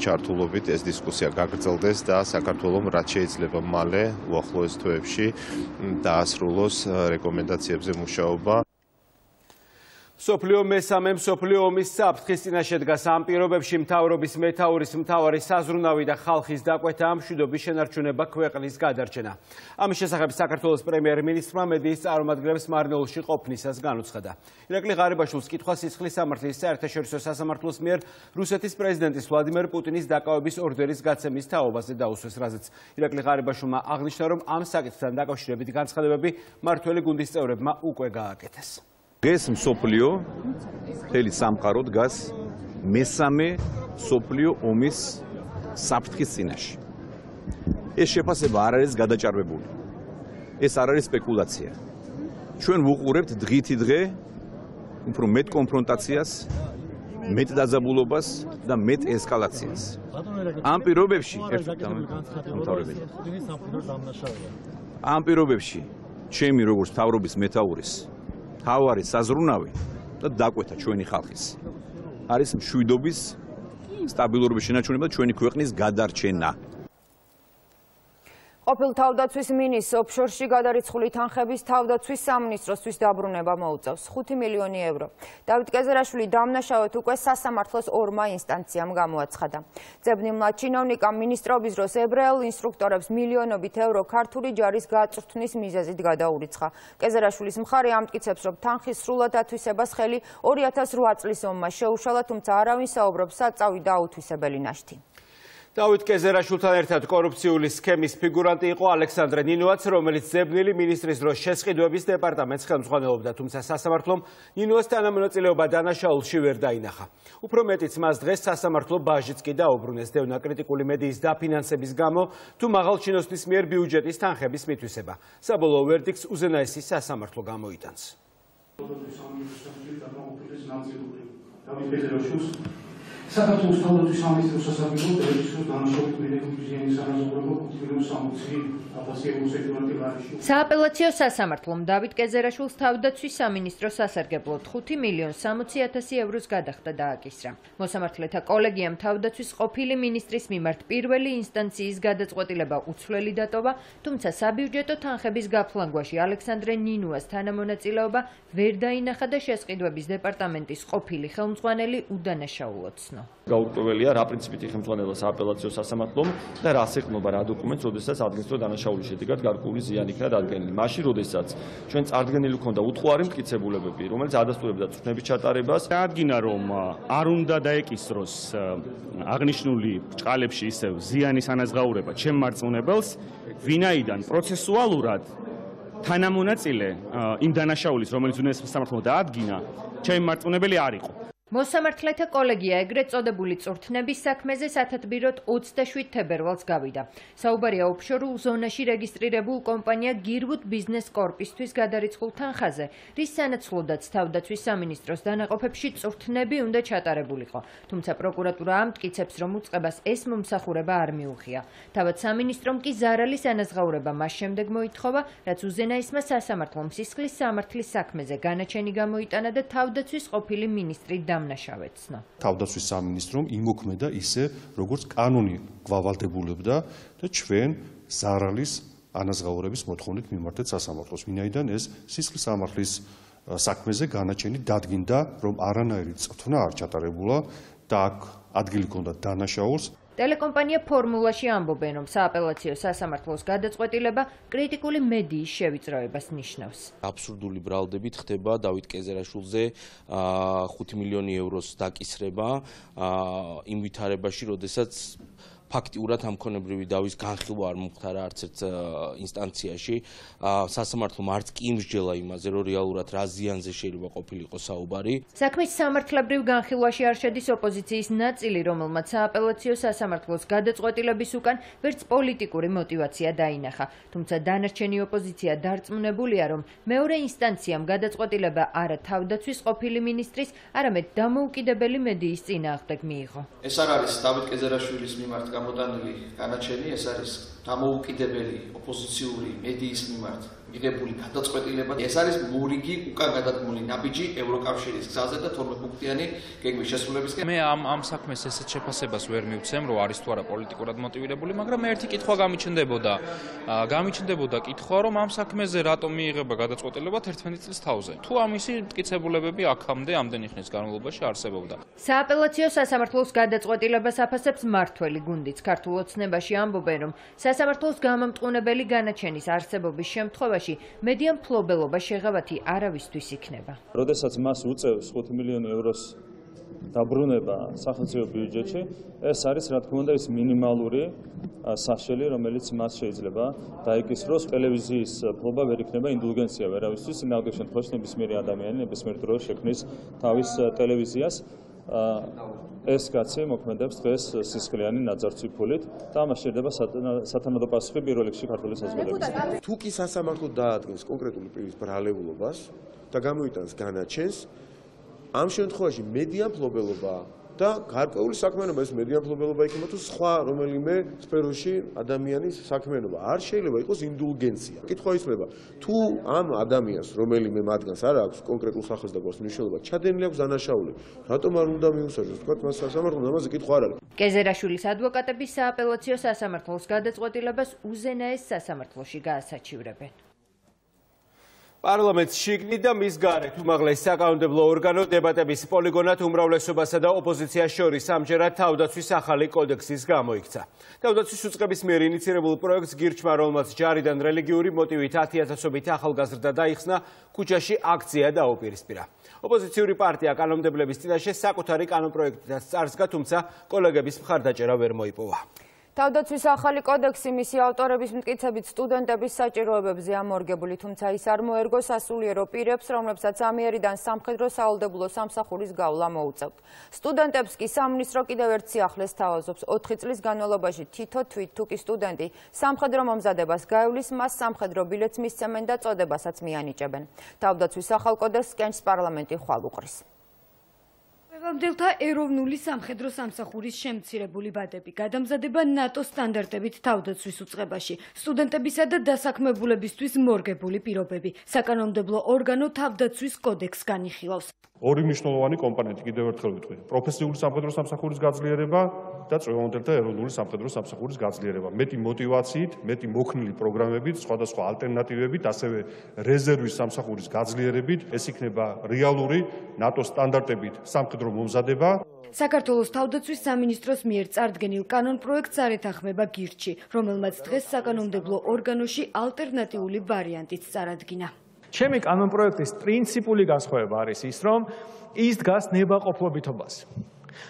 ჩართულობით ეს დისკუსია გაგრძელდეს და საქართველოს რაც შეიძლება მალე უახლოეს თვეებში დაასრულოს რეკომენდაციებზე მუშაობა. Მსოფლიო მესამე მსოფლიო ომის საფრთხის წინაშე დგას ამ პირობებში მთავრობის მეთაურის მთავარი საზრუნავი და ხალხის დაკვეთა მშვიდობის შენარჩუნება ქვეყნის გადარჩენა. ამის შესახებ საქართველოს პრემიერ-მინისტრმა მედიის წარმომადგენლებს მარნეულში ყოფნისას განუცხადა. ირაკლი ღარიბაშვილის კითხვა სისხლის სამართლის საერთაშორისო სასამართლოს მიერ რუსეთის პრეზიდენტის ვლადიმერ პუტინის დაკავების ორდერის გაცემის თაობაზე დაუსვეს, რაზეც ირაკლი ღარიბაშვილმა აღნიშნა, რომ ამ საკითხთან დაკავშირებით განცხადებები მართველი გუნდის წევრებმა უკვე გააკეთეს. Găsim sopliu, teli samkarot gaz, mesame sopliu omis saptki sineş. Eşe pase bağırarız gada çarbe bul. ეს არ არის სპეკულაცია. Ჩვენ ვუყურებთ დღითი დღე უფრო მეტ კონფრონტაციას, მეტ დაძაბულობას და მეტ ესკალაციას. Ამ პირობებში ჩემი როგორც თავრობის მეტაურის თავარი საზრუნავი და დაკვეთა ჩვენი ხალხის. Არის მშვიდობის სტაბილურობის შენაჩუნება და ჩვენი ქვეყნის გადარჩენა. Ყოფილ თავდაცვის მინისტრს ოფშორში გადარიცხული თანხების თავდაცვის სამინისტროსთვის დაბრუნება მოუწევს 5 მილიონი ევრო. დავით კეზერაშვილი დამნაშავედ უკვე სასამართლოს ორმა ინსტანციამ გამოაცხადა. Ძებნილმა ჩინოვნიკამ მინისტრობის დროს ებრაელ ინსტრუქტორებს მილიონობით ევრო ქართული ჯარის გაწვრთნის მიზეზით გადაურიცხა. კეზერაშვილის მხარე ამტკიცებს, რომ თანხის სრულად ათვისებას ხელი 2008 წლის ომმა შეუშალა, თუმცა არავინ საუბრობს საწავი დაუთვისებელი ნაშთი. Დავით კეზერაშვილთან ერთად კორუფციული სქემის ფიგურანტი იყო ალექსანდრე ნინოაც, რომელიც ძებნილი მინისტრის დროს შესყიდვების დეპარტამენტს ხელმძღვანელობდა, თუმცა სასამართლომ ნინოას თანამონაწილეობა დანაშაულში ვერ დაინახა. Უფრო მეტიც, მას დღეს სასამართლო ბაჟიც კი დაუბრუნეს დევნა კრიტიკული მედიის დაფინანსების გამო თუ მაღალჩინოსნის მიერ ბიუჯეტის თანხების მითვისება. Საბოლოო ვერდიქტს უზენაესი სასამართლო გამოიტანს. Საქართველოს თავდაცვის სამინისტროს სასამართლო დეპარტამენტის დანაშაულით მილიონიანი ზარალობა 5,60 ლარი. სააპელაციო სასამართლომ დავით კეზერაშვილს თავდაცვის სამინისტროს სასარგებლოდ 5,60 ევროს გადახდა დააკისრა. მოსამართლეთა კოლეგიამ თავდაცვის ყოფილი მინისტრის მიმართ პირველი ინსტანციის გადაწყვეტილება უცვლელი დატოვა, თუმცა საბიუჯეტო თანხების გაფლანგვაში ალექსანდრე ნინუას თანამონაწილეობა ვერ დაინახა და შესყიდვების დეპარტამენტის ყოფილი ხელმძღვანელი უდანაშაულოც. Გაურკვეველია რა პრინციპით ხელმძღვანელდება სააპელაციო სასამართლომ და რა ეყრდნობა რა დოკუმენტს, როდესაც ადგილსა დანაშაულის შედეგად გარკვეული ზიანი იქნა დადგენილი. მაშინ, როდესაც ჩვენ წარდგენილი ჰქონდა უტყუარი მტკიცებულებები, რომელიც ადასტურებდა წვრთნების ჩატარებას. Დაადგინა, რომ არ უნდა დაეკისროს აღნიშნული ჭყალებში ისევ ზიანის ანაზღაურება ჩემ მარწმუნებელს, ვინაიდან პროცესუალურად თანამონაწილე იმ დანაშაულის, რომელიც უნესკოს სამართლომ დაადგინა, ჩემ მარწმუნებელი არ იყო. მოსამართლეთა კოლეგია ეგრეთ წოდებული წვრთნების საქმეზე სათათბიროდ 27 თებერვალს გავიდა. საუბარია ოფშორულ ზონაში რეგისტრირებულ კომპანია Gearwood Business Corp-ისთვის გადარიცხულ თანხაზე, რის სანაცვლოდაც თავდაცვის სამინისტროს დანაყოფებში წვრთნები უნდა ჩატარებულიყო, თუმცა პროკურატურა ამტკიცებს, რომ უწყებას ეს მომსახურება არ მიუღია. თავად სამინისტრომ კი ზარალის ანაზღაურება მას შემდეგ მოითხოვა, რაც უზენაესმა სასამართლომ სისხლის სამართლის საქმეზე განაჩენი გამოიტანა და თავდაცვის ყოფილი მინისტრი თავდაცვის სამინისტრომ იმოქმედა ისე, როგორც კანონი გვავალდებულებდა და ჩვენ ზარალის ანაზღაურების მოთხოვნით მიმართეთ სასამართლოს. მინაიდან ეს სისხლის სამართლის საქმეზე განაჩენი დადგინდა, რომ არანაირი წვრთნა არ ჩატარებულა და აქ ადგილი ჰქონდა დანაშაულს. Telekompania ფორმულაში ამბობენ, რომ სააპელაციო სასამართლოს გადაწყვეტილება კრიტიკული მედიის შევიწროებას ნიშნავს. Აბსურდული ბრალდებით ხდება დავით კეზერაშვილზე 5 მილიონი ევროს დაკისრება იმ ვითარებაში, როდესაც ფაქტიურად ამ ქონებრივი დავის განხილვა არ მომხდარა არც ერთ ინსტანციაში. Სასამართლომ არც კი იმსჯელა იმაზე, რომ რეალურად რა ზიანზე შეიძლება ყოფილიყო საუბარი. Საქმის სამართლებრივ განხილვაში არ შედის ოპოზიციის ნაწილი, რომელმაც სააპელაციო სასამართლოს გადაწყვეტილების უკან ვერც პოლიტიკური მოტივაცია დაინახა. თუმცა დანარჩენი ოპოზიცია დარწმუნებულია, რომ მეორე ინსტანციამ გადაწყვეტილება არა თავდაცვის ყოფილი მინისტრის, არამედ დამოუკიდებელი მედიის წინააღმდეგ მიიღო. ეს არ არის დავით კეზერაშვილის მიმართ გამოტანილი განაჩენი, ეს არის დამოუკიდებელი ოპოზიციური მედიის მიმართ მიღებული გადაწყვეტილება. ეს არის მორიგი უკან გადადგმული ნაბიჯი ევროკავშირის გზაზე და 12 პუნქტიანი გეგმის შესრულებისკენ. მე ამ საქმეს ესეთ შეფასებას ვერ მივცემ, რომ არის თუ არა პოლიტიკურად მოტივირებული, მაგრამ ერთი კითხვა გამიჩნდებოდა. გამიჩნდებოდა კითხვა, რომ ამ საქმეზე რატომ მიიღება გადაწყვეტილება 11 წლის თავზე. თუ ამისი მტკიცებულებები აქამდე ამდენი ხნის განმავლობაში არსებობდა. სააპელაციო სასამართლოს გადაწყვეტილებას აფასებს მართველი გუნდიც. ქართულ ოცნებაში ამბობენ, რომ სასამართლოს გამამტყუნებელი განაჩენის არსებობის შემთხვევაში მედიან ფლობელობა შეღავათი არავისთვის იქნება. როდესაც მას უწევს 5 მილიონი ევროს დაბრუნება სახელმწიფო ბიუჯეტში, ეს არის რა თქმა უნდა ის მინიმალური საშელი, რომელიც მას შეიძლება დაიკისროს. ტელევიზიის ფლობა ვერ იქნება ინდულგენცია ვერავისთვის, ნებისმიერ შემთხვევაში, ნებისმიერი ადამიანი, ნებისმიერ დროს შექმნის თავის ტელევიზიას. ეს კაცი მოქმედებს დღეს სისხლიანი ნაძარცვი ფულით და ამაშერდება სათანადო პასუხი პირველ რიგში ქართული საზოგადოებისთვის. Თუკი სასამართლო დაადგინს კონკრეტული პირის ბრალეულობას და გამოიტანს განაჩენს, ამ შემთხვევაში მედიამფლობელობა და გარკვეული საქმიანობა, ეს მედიამფლობელობა იქნება თუ სხვა რომელიმე სფეროში ადამიანის საქმიანობა, არ შეიძლება იყოს ინდულგენცია. კითხვა ისლება, თუ ამ ადამიანს რომელიმე მათგანს არ აქვს კონკრეტულ სახელს და გვაქვს მნიშვნელობა, ჩადენილი აქვს დანაშაული, რატომ არ უნდა მიუსაჯოს, თქვა მას სასამართლომ, ამაზე კითხვა არ არის. კეზერაშვილის ადვოკატების სააპელაციო სასამართლოს გადაწყვეტილებას უზენაეს სასამართლოში გაასაჩივრებენ. Parlamentul Șigni da mizgare, tu maglesa ca un deblo organo debatebis poligonat umravlesubasa da opoziția șori samjera taudatsi sakhali kodeksis gamoikta. Taudatsi sutsqebis mier initsirevul proiekts Girchma rolmats jaridan religიური motivit 10000-ობით ახალგაზრდა დაიხსნა ქუჩაში აქცია დაუპირისპირა. Opoziciouri partia კანონმდებლების წინაშე საკუთარი კანონპროექტს წარსდგა, თუმცა კოლეგების მხარდაჭერა ვერ მოიპოვა. Თავდაცვის ახალი კოდექსი მისი ავტორების მტკიცებით სტუდენტების საჭიროებებზე ამორგებული, თუმცა ის არ მოერგო სასულიერო პირებს, რომლებსაც ამიერიდან სამხედრო საავადმყოფო სამსახურის გავლა მოუწევთ. სტუდენტებს კი სამინისტრო კიდევ ერთ სიახლეს თავაზობს. 4 წლის განმავლობაში თითო თვით თუ კი სტუდენტი სამხედრო მომზადებას გაივლის, მას სამხედრო ბილეთს მისცემენ და წოდებასაც მიანიჭებენ. Თავდაცვის ახალ კოდექსს კენჭს პარლამენტი ხვალ უყრის. Delta ეროვნული სამხედრო სამსახურის შემცირებული ბადები გადამზადება ნატო სტანდარტებით თავდაცვის უწყებაში. Სტუდენტებისა და დასაქმებულებისთვის მორგებული პირობები. საკანონმდებლო ორგანო თავდაცვის კოდექსს განიხილავს. Ორი მნიშვნელოვანი კომპონენტი კიდევ ერთხელ ვიტყვი. პროფესიული სამხედრო სამსახურის გაძლიერება და წრევალ-დელტა ეროვნული სამხედრო სამსახურის გაძლიერება. Მეტი мотиваციით, მეტი მოქნილი პროგრამებით, სხვადასხვა ალტერნატივებით, ასევე რეზერვის სამსახურის გაძლიერებით, ეს იქნება რეალური ნატო სტანდარტებით სამხედრო მომზადება. Საქართველოს თავდაცვის სამინისტროს მიერ წარდგენილ კანონპროექტს არ ეთანხმება გირჩი, რომელმაც დღეს საკანონმდებლო ორგანოში ალტერნატიული ვარიანტიც წარადგინა. Ჩემი კანონპროექტის პრინციპული განსხვავება არის ის, რომ ის დგას ნებაყოფლობითობას.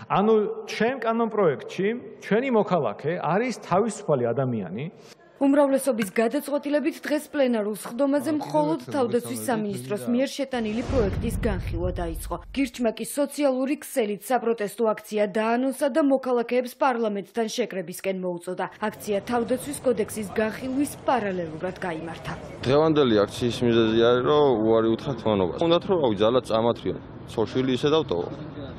Ანუ ჩემ კანონპროექტში ჩვენი მოქალაქე არის თავისუფალი ადამიანი. Უმრავლესობის გადაწყვეტილებით დღეს პლენარულ სხდომაზე მხოლოდ თავდაცვის სამინისტროს მიერ შეტანილი პროექტის განხილვა დაიწყო. Გირჩმა კი სოციალური ქსელით საპროტესტო აქცია დაანონსა და მოქალაქეებს პარლამენტთან შეკრებისკენ მოუწოდა. Აქცია თავდაცვის კოდექსის განხილვის პარალელურად გაიმართა. დღევანდელი აქციის მიზეზი არის, რომ უარი უთხრათ მონობას. Უნდათ რომ ავიძალათ წამათრიონ. Სოციალი ისე დავტოვო.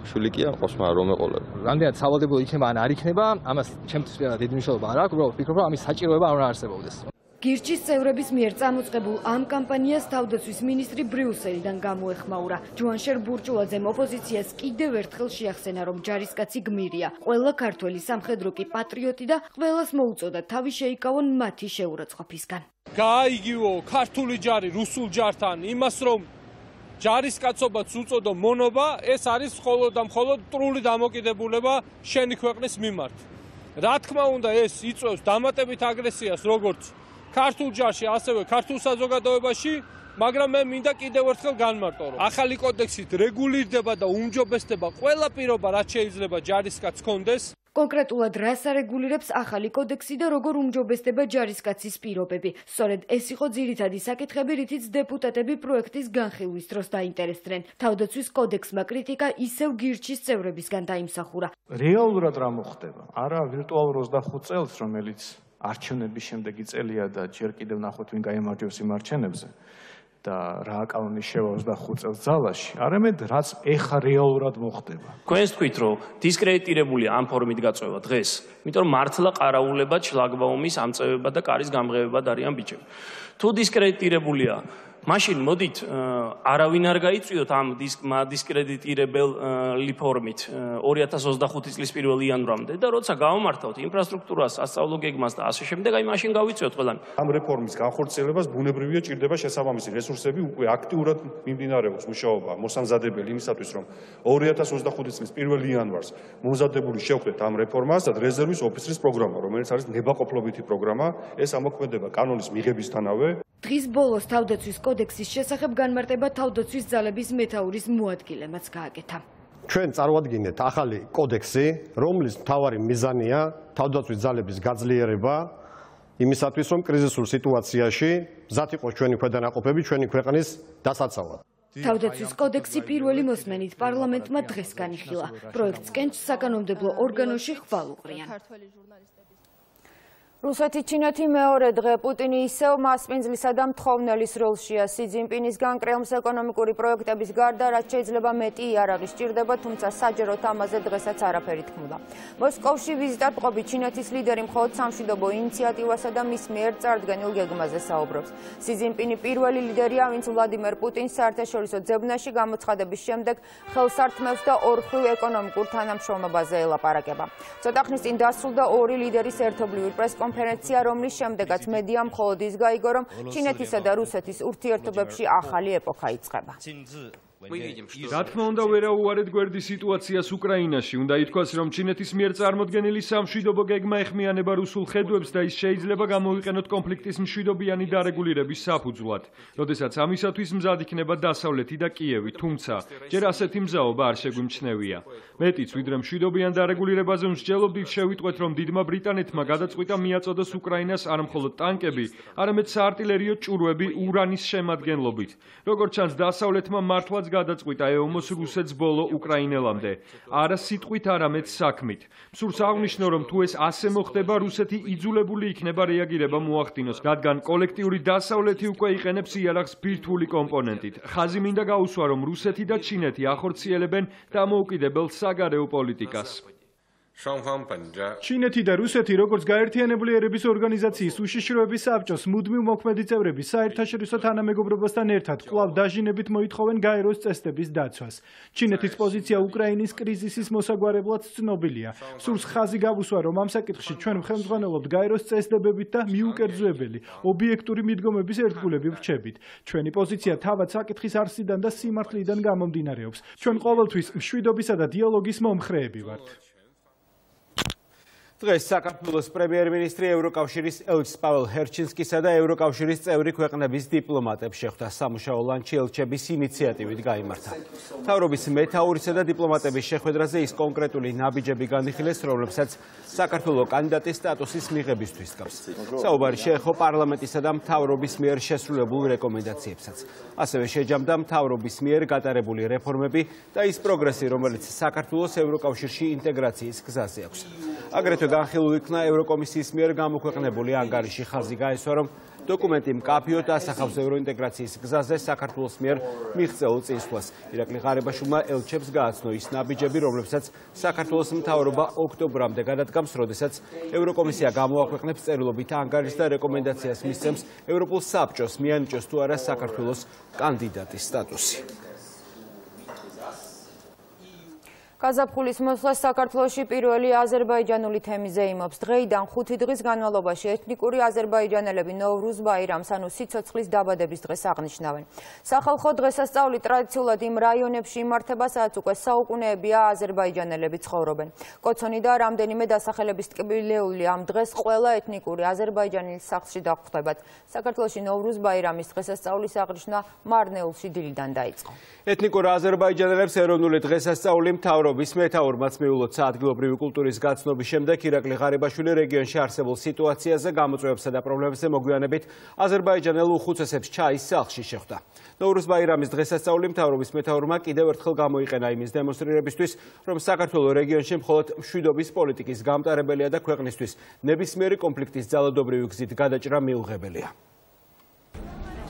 Შვილი კი არ ყავს, მაგრამ მეყოლები. Რამდენად სავალდებულო იქნება ან არ იქნება, ამას ჩემთვის დიდი მნიშვნელობა არ აქვს, უბრალოდ ვფიქრობ, რომ ამის საჭიროება არ არსებობდეს. გირჩის წევრების მიერ წამოწყებულ ამ კამპანიას თავდაცვის მინისტრი ბრიუსელიდან გამოეხმაურა. ჯუანშერ ბურჭულაძემ ოპოზიციას კიდევ ერთხელ შეახსენა, რომ ჯარისკაცი გმირია. Ყველა ქართველი სამხედრო კი პატრიოტი და ყველას მოუწოდა თავი შეიკავონ მათი შეურაცხყოფისგან. Გაიგივო ქართული ჯარი რუსულ ჯართან იმას, რომ ჯარისკაცობაც უწოდო მონობა, ეს არის მხოლოდ და მხოლოდ ტრული დამოკიდებულება შენი ქვეყნის მიმართ. Რა თქმა უნდა, ეს იწვევს დამატებით აგრესიას, როგორც ქართულ ჯარში, ასევე ქართულ საზოგადოებაში, მაგრამ მე მინდა კიდევ ერთხელ განმარტო, რომ ახალი კოდექსით რეგულირდება და უმჯობესდება ყველა პირობა, რაც შეიძლება ჯარისკაცს ჰქონდეს. Concretul adresa regulirăps ახალი კოდექსი და როგორ უმჯობესდება ჯარისკაცის პირობები. Სწორედ ეს იყო ძირითადი საკითხები, რითიც დეპუტატები პროექტის განხილვის დროს დაინტერესდნენ. Თავდაცვის კოდექსმა კრიტიკა ისევ გირჩის წევრებისგან დაიმსახურა. Რეალურად რა მოხდება? Არა ვირტუალურ 25 წელს, რომელიც არჩევნების შემდეგი წელია და ჯერ კიდევ ნახოთ ვინ გაიმარჯვებს იმ არჩევნებზე. Da rahakalni shevavs da 5 წელს ძალაში. Არამედ რაც ეხა რეალურად მოხდება. Თქვენს თქვით, რომ დისკრედიტირებული ამ ფორმით გაწევა დღეს, იმიტომ მართლა ყარაულება, შლაგბაუმის ამწევება და კარის გამღებება არიან ბიჭები. Თუ დისკრედიტირებულია, მაშინ მოდით არავინ არ გაიწვიოთ ამ დისკრედიტირებელ ფორმით 2025 წლის 1 იანვრამდე და როცა გავამართავთ ინფრასტრუქტურას, ასწავლო გეგმას და ასე შემდეგ, აი მაშინ გავიწვიოთ ყველანი. Ამ რეფორმის განხორციელებას ბუნებრივია ჭირდება შესაბამისი რესურსები უკვე აქტიურად მიმდინარეობს მუშაობა, მოსამზადებელი იმისათვის, რომ 2025 წლის 1 იანვარს მომზადებული შევხვდეთ ამ რეფორმას და რეზერვის ოფიცრის პროგრამა, რომელიც არის ნებაყოფლობითი პროგრამა, ეს ამოქმედება კანონის მიღებისთანავე. Დღის ბოლოს თავდაცვის კოდექსის შესახებ განმარტება თავდაცვის ძალების მეთაურის მოადგილემაც გააკეთა. Ჩვენ წარვადგინეთ ახალი კოდექსი, რომლის მთავარი მიზანია თავდაცვის ძალების გაძლიერება, იმისათვის, რომ კრიზისულ სიტუაციაში მზად იყოს ჩვენი ქვედანაყოფები, ჩვენი ქვეყნის დასაცავად. თავდაცვის კოდექსი პირველი მოსმენით პარლამენტმა დღეს განიხილა. Პროექტს კენჭს საკანონმდებლო ორგანოში ხვალ უყრიან. Რუსეთი ჩინეთი მეორე დღე პუტინი ისევ მასპინძლისა და მთხოვნელის როლშია. სი ძინპინის განკრეულს ეკონომიკური პროექტების გარდა რაც შეიძლება მეტი არ არის ჭირდება, თუმცა საჯაროდ ამაზე დღესაც არაფერი თქმულა. მოსკოვში ვიზიტად ყოფილი ჩინეთის ლიდერი მხოლოდ სამშვიდობო ინიციატივასა და მის მიერ წარდგენილ გეგმაზე საუბრობს. სი ძინპინი პირველი ლიდერია, ვინც ვლადიმერ პუტინს საერთაშორისო ძებნაში გამოცხადების შემდეგ ხელს ართმევს და ორხრივ ეკონომიკურ თანამშრომლობაზე ელაპარაკება. ცოტა ხნის წინ დასრულდა ორი ლიდერის ერთობლივი პრესკონფერენცია რომლის შემდეგაც მედია მხოლოდ ის გაიგო, რომ ჩინეთისა და რუსეთის ურთიერთობებში ახალი ეპოქა იწყება. Რა თქმა უნდა, ვერ აუარეთ გვერდის სიტუაციას უკრაინაში. Უნდა ითქვას, რომ ჩინეთის მიერ წარმოდგენილი სამშვიდობო გეგმა ეხმიანება რუსულ ხედვებს და ის შეიძლება გამოიყენოთ კონფლიქტის მშვიდობიანი დარეგულირების საფუძვლად, როდესაც ამისათვის მზად იქნება დასავლეთი და კიევი, თუმცა ჯერ ასეთი მზაობა არ შეგვიმჩნევია. მეტიც, ვიდრე მშვიდობიან დარეგულირებაზე მსჯელობდით, შევიტყვეთ, რომ დიდმა ბრიტანეთმა გადაწყვიტა მიაწოდოს უკრაინას არ მხოლოდ ტანკები, არამედ საარტილერიო ჭურვები ურანის შემადგენლობით. როგორც ჩანს, დასავლეთმა მართლაც გადაწყვიტა ეომოს რუსეთს ბოლო უკრაინელამდე. არა სიტყვით, არამედ საქმით. მსურს აღნიშნო, რომ თუ ეს ასე მოხდება, რუსეთი იძულებული იქნება რეაგირება მოახდინოს, რადგან კოლექტიური დასავლეთი უკვე იყენებს იარაღს ბირთვული კომპონენტით. ხაზი მინდა გაუსვა, რომ რუსეთი და ჩინეთი ახორციელებენ დამოუკიდებელ საგარეო პოლიტიკას. ჩინეთი და რუსეთი, როგორც გაერთიანებული ერების ორგანიზაციის უშიშროების საბჭოს მუდმივ მოქმედი წევრები, საერთაშორისო თანამეგობრობასთან ერთად კვლავ დაჟინებით მოითხოვენ გაეროს წესდების დაცვას. ჩინეთის პოზიცია უკრაინის კრიზისის მოსაგვარებლად ცნობილია. სურს ხაზი გავუსვა, რომ ამ საკითხში ჩვენ ხელმძღვანელობთ გაეროს წესდებებით და მიუკერძოებელი, ობიექტური მიდგომების ერთგულები ვრჩებით. ჩვენი პოზიცია თავად საკითხის არსიდან და სიმართლიდან გამომდინარეობს. ჩვენ ყოველთვის მშვიდობისა და დიალოგის მომხრეები ვართ. Დღეს საქართველოს პრემიერ-მინისტრი ევროკავშირის ელჩს პაველ ჰერჩინსკისა და ევროკავშირის წევრი ქვეყნების დიპლომატებს შეხვდა. სამუშაო ლანჩი ელჩების ინიციატივით გაიმართა. მთავრობის მეთაურისა და დიპლომატების შეხვედრაზე ის კონკრეტული ნაბიჯები განიხილეს, რომლებსაც საქართველოს კანდიდატის სტატუსის მიღებისთვის გავს. საუბარი შეეხო პარლამენტისა და მთავრობის მიერ შესრულებულ რეკომენდაციებსაც. ასევე შეჯამდა მთავრობის მიერ გატარებული რეფორმები და ის პროგრესი, რომელიც საქართველოს ევროკავშირში ინტეგრაციის გზაზე აქვს. აგრეთვე განხილული იქნა ევროკომისიის მიერ გამოქვეყნებული ანგარიში ხაზი გაესვა, რომ დოკუმენტი მკაფიოდ ასახავს ევროინტეგრაციის გზაზე საქართველოს მიერ მიღწეულ წინსვლას. ირაკლი ღარიბაშვილმა ელჩებს გააცნო ის ნაბიჯები, რომლებსაც საქართველოს მთავრობა ოქტომბრამდე გადადგამს, როდესაც ევროკომისია გამოაქვეყნებს წერილობით ანგარიშს და რეკომენდაციას მისცემს ევროპულ საბჭოს მიანიჭოს თუ არა საქართველოს კანდიდატის სტატუსი. გაზაფხულის მოსვლას საქართველოში პირველი აზერბაიჯანული თემიზე იმობს. დღეიდან 5 დღის განმავლობაში ეთნიკური აზერბაიჯანელები ნოვრუზ ბაირამს, ანუ სიცოცხლის დაბადების დღეს აღნიშნავენ. სახალხო დღესასწაული ტრადიციულად იმ რაიონებში იმართება, სადაც უკვე საუკუნეებია აზერბაიჯანელები ცხოვრობენ. კოცონი და რამდენიმე დასახელების ტკბილეული ამ დღეს ყველა ეთნიკური აზერბაიჯანელის სახლში დახვდებათ. საქართველოში ნოვრუზ ბაირამის დღესასწაულის აღნიშვნა მარნეულში დილიდან დაიწყო. ეთნიკურ აზერბაიჯანელებს ეროვნული დღესასწაული მთავრობის მეთაურმაც მიულოცა ადგილობრივი კულტურის გაცნობის შემდეგ ირაკლი ღარიბაშვილი რეგიონში არსებულ სიტუაციაზე, გამოწვევებსა და პრობლემებზე მოგვიანებით აზერბაიჯანელ უხუცესებს ჩაის სახლში შეხვდა. ნოვრუზ ბაირამის დღესასწაული მთავრობის მეთაურმა კიდევ ერთხელ გამოიყენა იმის დემონსტრირებისთვის, რომ საქართველოს რეგიონში მხოლოდ მშვიდობის პოლიტიკის გამტარებელია და ქვეყნისთვის ნებისმიერი კონფლიქტის ძალადობრივი გზით გადაჭრა მიუღებელია.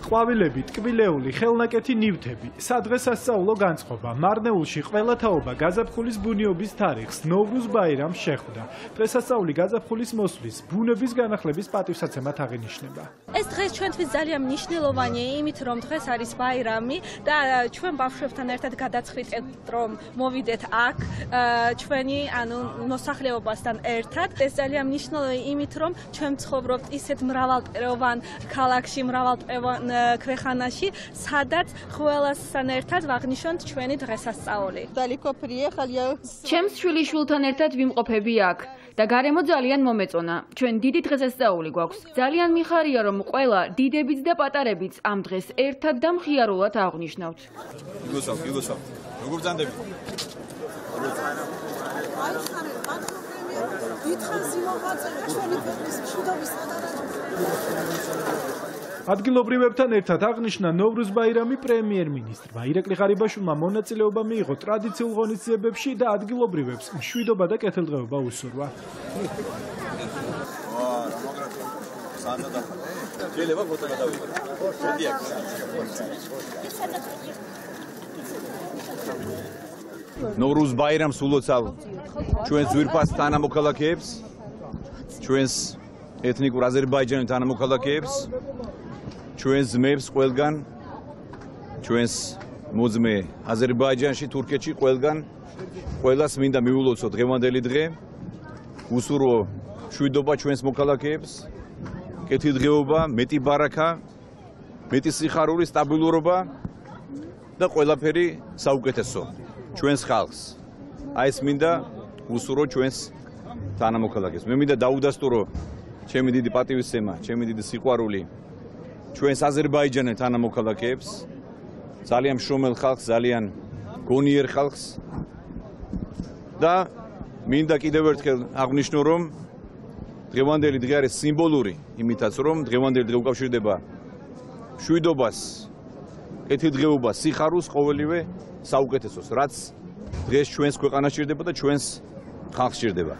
ყვავილები, ტკბილეული, ხელნაკეთი ნივთები, სადღესასწაულო განწყობა. მარნეულში ყველა თაობა გაზაფხულის ბუნიობის თარიღს, ნოვრუზ ბაირამს შეხვდა. დღესასწაული გაზაფხულის მოსვლის, ბუნების განახლების პატივსაცემად აღინიშნება. ეს დღეს ჩვენთვის ძალიან მნიშვნელოვანია, იმით რომ დღეს არის ბაირამი და ჩვენ ბავშვებთან ერთად გადაწყვეტეთ რომ მოვიდეთ აქ, ჩვენი ანუ მოსახლეობასთან ერთად. ეს ძალიან მნიშვნელოვანია, იმით რომ ჩვენ ცხოვრობთ ისეთ მრავალფეროვან ქალაქში, მრავალფეროვან ქვეყანაში, სადაც ყველასთან ერთად ვაღნიშნოთ ჩვენი დღესასწაული. ჩემს შვილიშვილთან ერთად ვიმყოფები აქ და გარემო ძალიან მომეწონა. ჩვენ დიდი დღესასწაული გვაქვს. ძალიან მიხარია, რომ ყველა დიდებიც და პატარებიც ამ დღეს ერთად და მხიარულად აღნიშნავთ. ადგილობრივებთან ერთად აღნიშნა ნოვრუზ ბაირამი პრემიერ-მინისტრმა ირაკლი ღარიბაშვილმა მონაწილეობა მიიღო ტრადიციულ ღონისძიებებში და ადგილობრივებს მშვიდობა და კეთილდღეობა უსურვა. Novruz bayrams ulotsav ჩვენს ძვირფას თანამოქალაქეებს, ჩვენს ეთნიკურ აზერბაიჯანის თანამოქალაქეებს, ჩვენს ძმებს ყველგან, ჩვენს მოძმე აზერბაიჯანში, თურქეთში ყველგან, ყველას მინდა მიულოცოთ დღევანდელი დღე, უსურო შვიდობა ჩვენს მოქალაქეებს, კეთილდღეობა, მეტი ბარაკა, მეტი სიხარული, სტაბილურობა და ყველაფერი საუკეთესო. Ჩვენს ხალხს. Აი ეს მინდა უსურო ჩვენს თანამოქალაქეს. მე მინდა დაუდასტურო ჩემი დიდი პატივისცემა, ჩემი დიდი სიყვარული ჩვენს აზერბაიჯანის თანამოქალაქეებს, ძალიან მშრომელ ხალხს, ძალიან გონიერ ხალხს და მინდა კიდევ ერთხელ აღნიშნო, რომ დღევანდელი დღე არის სიმბოლური, იმითაც რომ დღევანდელი დღე უკავშირდება შვიდობას, კეთილდღეობას, სიხარულს ყოველივე საუკეთესოს, რაც დღეს ჩვენს ქვეყანაში რდება და ჩვენს ხალხში რდება.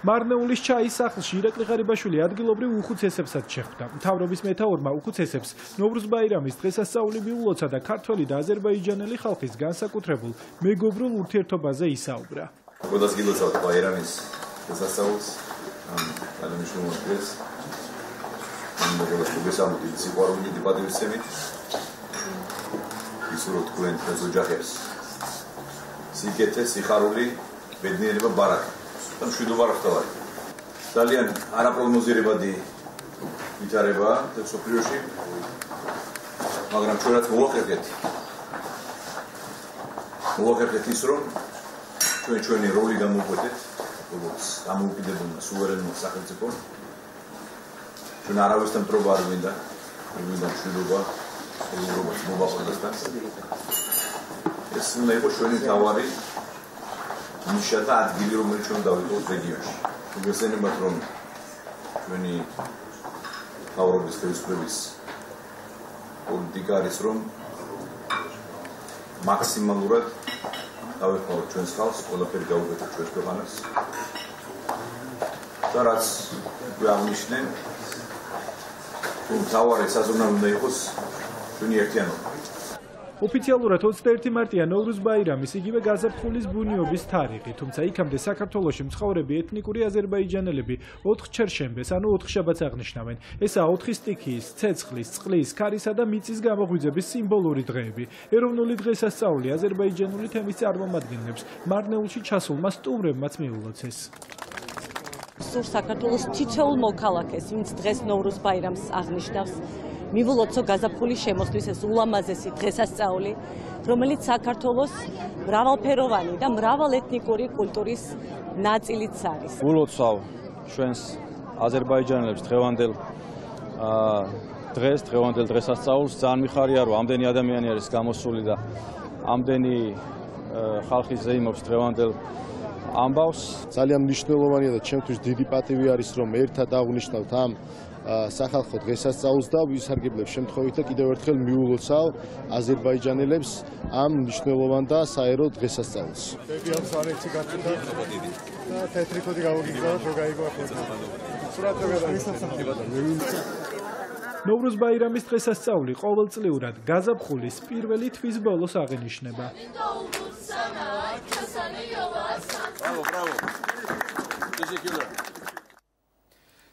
მარნეულის ჩაის სახლში ირაკლი ღარიბაშვილი ადგილობრივ უხუცესებსაც შეხვდა. მთავრობის მეთაურმა უხუცესებს ნოვრუზ ბაირამის დღესასწაული მიულოცა და ქართველი და აზერბაიჯანელი ხალხის განსაკუთრებულ მეგობრულ ურთიერთობაზე ისაუბრა. ყველას გილოცავთ ბაირამის დღესასწაულს, ამ მნიშვნელოვან დღეს. მოგელას გესალმებით სიყვარულით და პატივისცემით. Surot client pentru jahers. Sikete, siharuli, bednieleba barak. Tam shvido baraktavari. Talian ara prognozireba di vitareba da soprioshi. Magram chorats moqergeti. Moqerget isrom. Chveni roli gamoqvetet. Robots gamoqidebulna suverenul sakhetsepon. Chven aravistan proba ar minda. Minda shvidoba Robert Mubasovastan. Este un aici și un întâlnire. Niște date de români ce am dat eu de ghiuș. Găsesc numai români. Unii au robis pe uspăvis. Politica rom. Maxim alurat. Au fost ce un scals. O la fel de au fost ce un scavanas. Dar ați văzut niște. Un tavare să zumăm de jos. Oficialურად 21 მარტია ნოვრუზ ბაირამის იგივე გაზაფხულის ბუნიობის თარიღი, თუმცა იქამდე საქართველოში მცხოვრები ეთნიკური აზერბაიჯანელები 4 ჩერშემბეს, ანუ 4 შაბათს აღნიშნავენ. ესაა 4 სტიქიის, ცეცხლის, წყლის, ქარისა და მიწის გამოღვიძების სიმბოლური დღეები. ეროვნული დღესასწაული აზერბაიჯანული თემის წარმომადგენლებს მარნეულში ჩასულმა სტუმრებმაც მიულოცეს. სულ საქართველოს თითოეულ მოქალაქეს, ვინც დღეს ნოვრუზ ბაირამს აღნიშნავს, მიულოცო გაზაფხულის შემოსვლის ეს ულამაზესი დღესასწაული, რომელიც საქართველოს მრავალფეროვანი და მრავალეთნიკური კულტურის ნაწილიც არის. ულოცავ ჩვენს აზერბაიჯანელებს დღევანდელ დღესასწაულს. ძალიან მიხარია, რომ ამდენი ადამიანი არის გამოსული და ამდენი ხალხი ზეიმობს დღევანდელ ამბავს. ძალიან მნიშვნელოვანია და ჩემთვის დიდი პატივი არის, რომ ერთად აღვნიშნავთ ამ სახალხო დღესასწაულს და ვისარგებლებ შემთხვევით და კიდევ ერთხელ მიულოცავ აზერბაიჯანელებს ამ მნიშვნელოვან და საერო დღესასწაულს. ნოვრუზ ბაირამის დღესასწაული ყოველწლიურად გაზაფხულის პირველი თვის ბოლოს აღინიშნება.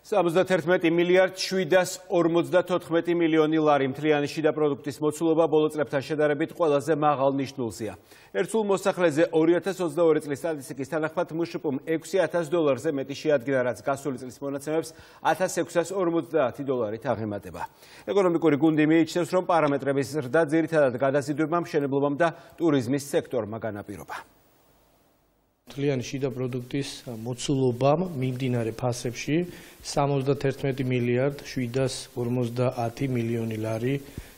$31,744 მილიონი მთლიანში და პროდუქტის მოცულობა ბოლო წლებთან შედარებით ყველაზე მაღალნიშნულზეა. ერთსულ მოსახლეზე 2022 წლის სტატისტიკის თანახმად მშპ-მ $6,000-ზე მეტი შეადგინა, რაც გასული წლის მონაცემებს $1,650-ით აღემატება. ეკონომიკური გუნდი მიიჩნევს, რომ პარამეტრების ზრდა ძირითადად გადაზიდვებმა, მშენებლობამ და ტურიზმის სექტორმა განაპირობა. მთლიანში და პროდუქტის მოცულობამ მიმდინარე ფასებში $31,750 მილიონი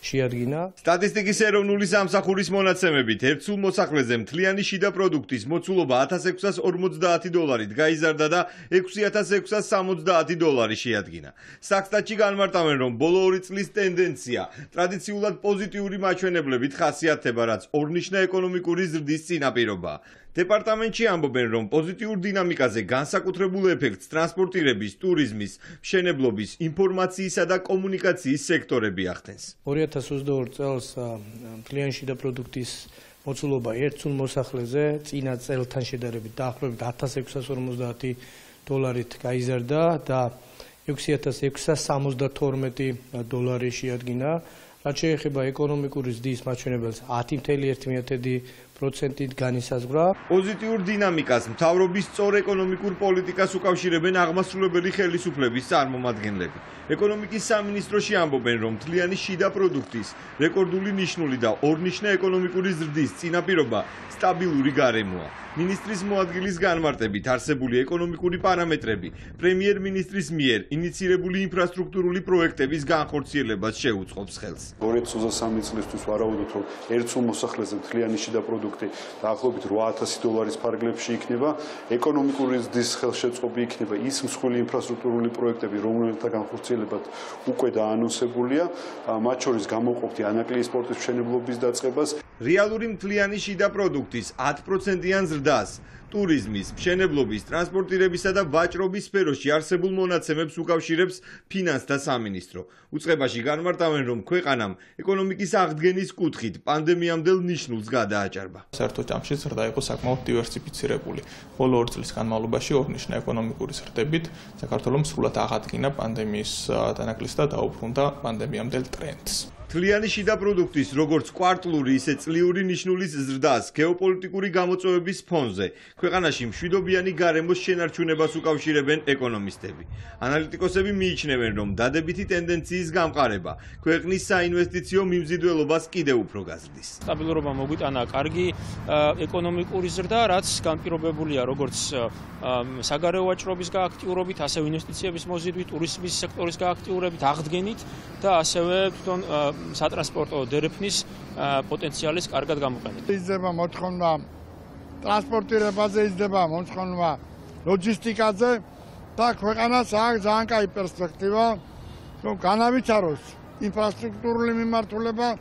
shiergina. Statistikis erოვნული სამსახურის მონაცემებით, 1 მოსახლეზე მთლიანი შიდა პროდუქტის მოცულობა $1650-ით გაიზარდა და $6670 შეადგინა. Საქსტატში განმარტავენ, რომ ბოლო 2 წლის ტენდენცია ტრადიციულად პოზიტიური მაჩვენებლებით ხასიათდება, რაც ორნიშნა ეკონომიკური ზრდის წინაპირობა. Departamentში ამბობენ, რომ პოზიტიურ დინამიკაზე განსაკუთრებულ ეფექტს ტრანსპორტირების, ტურიზმის, მშენებლობის, ინფორმაციისა და კომუნიკაციის სექტორები ახდენს. 2022 წელს მთლიანში და პროდუქტის მოცულობა ერთულ მოსახლეზე წინა წელთან შედარებით დაახლოებით $1650-ით გაიზარდა და $6672 შეადგინა. Რაც შეეხება ეკონომიკური ზრდის მაჩვენებელს 10.1% განისაზღვრა. Პოზიტიურ დინამიკას მთავრობის სწორ ეკონომიკურ პოლიტიკას უკავშირებენ აღმასრულებელი ხელისუფლების წარმომადგენლები. ეკონომიკის სამინისტროში ამბობენ, რომ მთლიანი შიდა პროდუქტის რეკორდული ნიშნული და ორნიშნა ეკონომიკური ზრდის წინაპირობა სტაბილური გარემოა. Ministris მოადგილის განმარტებით არსებული ეკონომიკური პარამეტრები პრემიერ-მინისტრის მიერ ინიცირებული ინფრასტრუქტურული პროექტების განხორციელებას შეუწყობს ხელს. 2023 წლისთვის ვარაუდობთ, რომ ერთულ მოსახლეზე მთლიანი შიდა პროდუქტი დაახლოებით $8000 ფარგლებში იქნება. ეკონომიკური ზრდის ხელშეწყობა იქნება ის მსხვილი ინფრასტრუქტურული პროექტები, რომელთა განხორციელებაც უკვე დაანონსებულია, მათ შორის გამოყოფთ ანაკლიის პორტის მშენებლობის დაწყებას. Realuri მთლიანი შიდა პროდუქტის 10%-იან ზრდას ტურიზმის, მშენებლობის, ტრანსპორტირებისა და ვაჭრობის სფეროში არსებულ მონაცემებს უკავშირებს ფინანსთა სამინისტრო. Უწყებაში განმარტავენ, რომ ქვეყანამ ეკონომიკის აღდგენის კუთხით პანდემიამდელ ნიშნულს გადააჭარბა. Საერთოდ ამ ზრდა იყო საკმაოდ დივერსიფიცირებული. Ბოლო 2 წლის განმავლობაში ორნიშნა ეკონომიკური ზრდებით საქართველოს სრულად აღადგინა პანდემიის დანაკლისს და დაუბრუნდა პანდემიამდელ ტრენდს. Მთლიანი შიდა პროდუქტის როგორც კვარტლური, ისე წლიური ნიშნულის ზრდას გეოპოლიტიკური გამოწვევების ფონზე ქვეყანაში მშვიდობიანი გარემოს შენარჩუნებას უკავშირებენ ეკონომისტები. ანალიტიკოსები მიიჩნევენ, რომ დადებითი ტენდენციის გამყარება ქვეყნის საინვესტიციო მიმზიდველობას კიდევ უფრო გაზრდის. Სტაბილურობა მოგვიტანა კარგი ეკონომიკური ზრდა, რაც განპირობებულია როგორც საგარეო ვაჭრობის გააქტიურობით, ასევე ინვესტიციების მოზიდვით, ტურიზმის სექტორის გააქტიურებით, აღდგენით და ასევე თვითონ სატრანსპორტო დერეფნის პოტენციალის კარგად გამოყენება. Იზრდება მოთხოვნა ტრანსპორტირებაზე, იზრდება მოთხოვნა ლოჯისტიკაზე და ქვეყანას აქვს ძალიან კაი პერსპექტივა, რომ განავითაროს ინფრასტრუქტურული მიმართულება,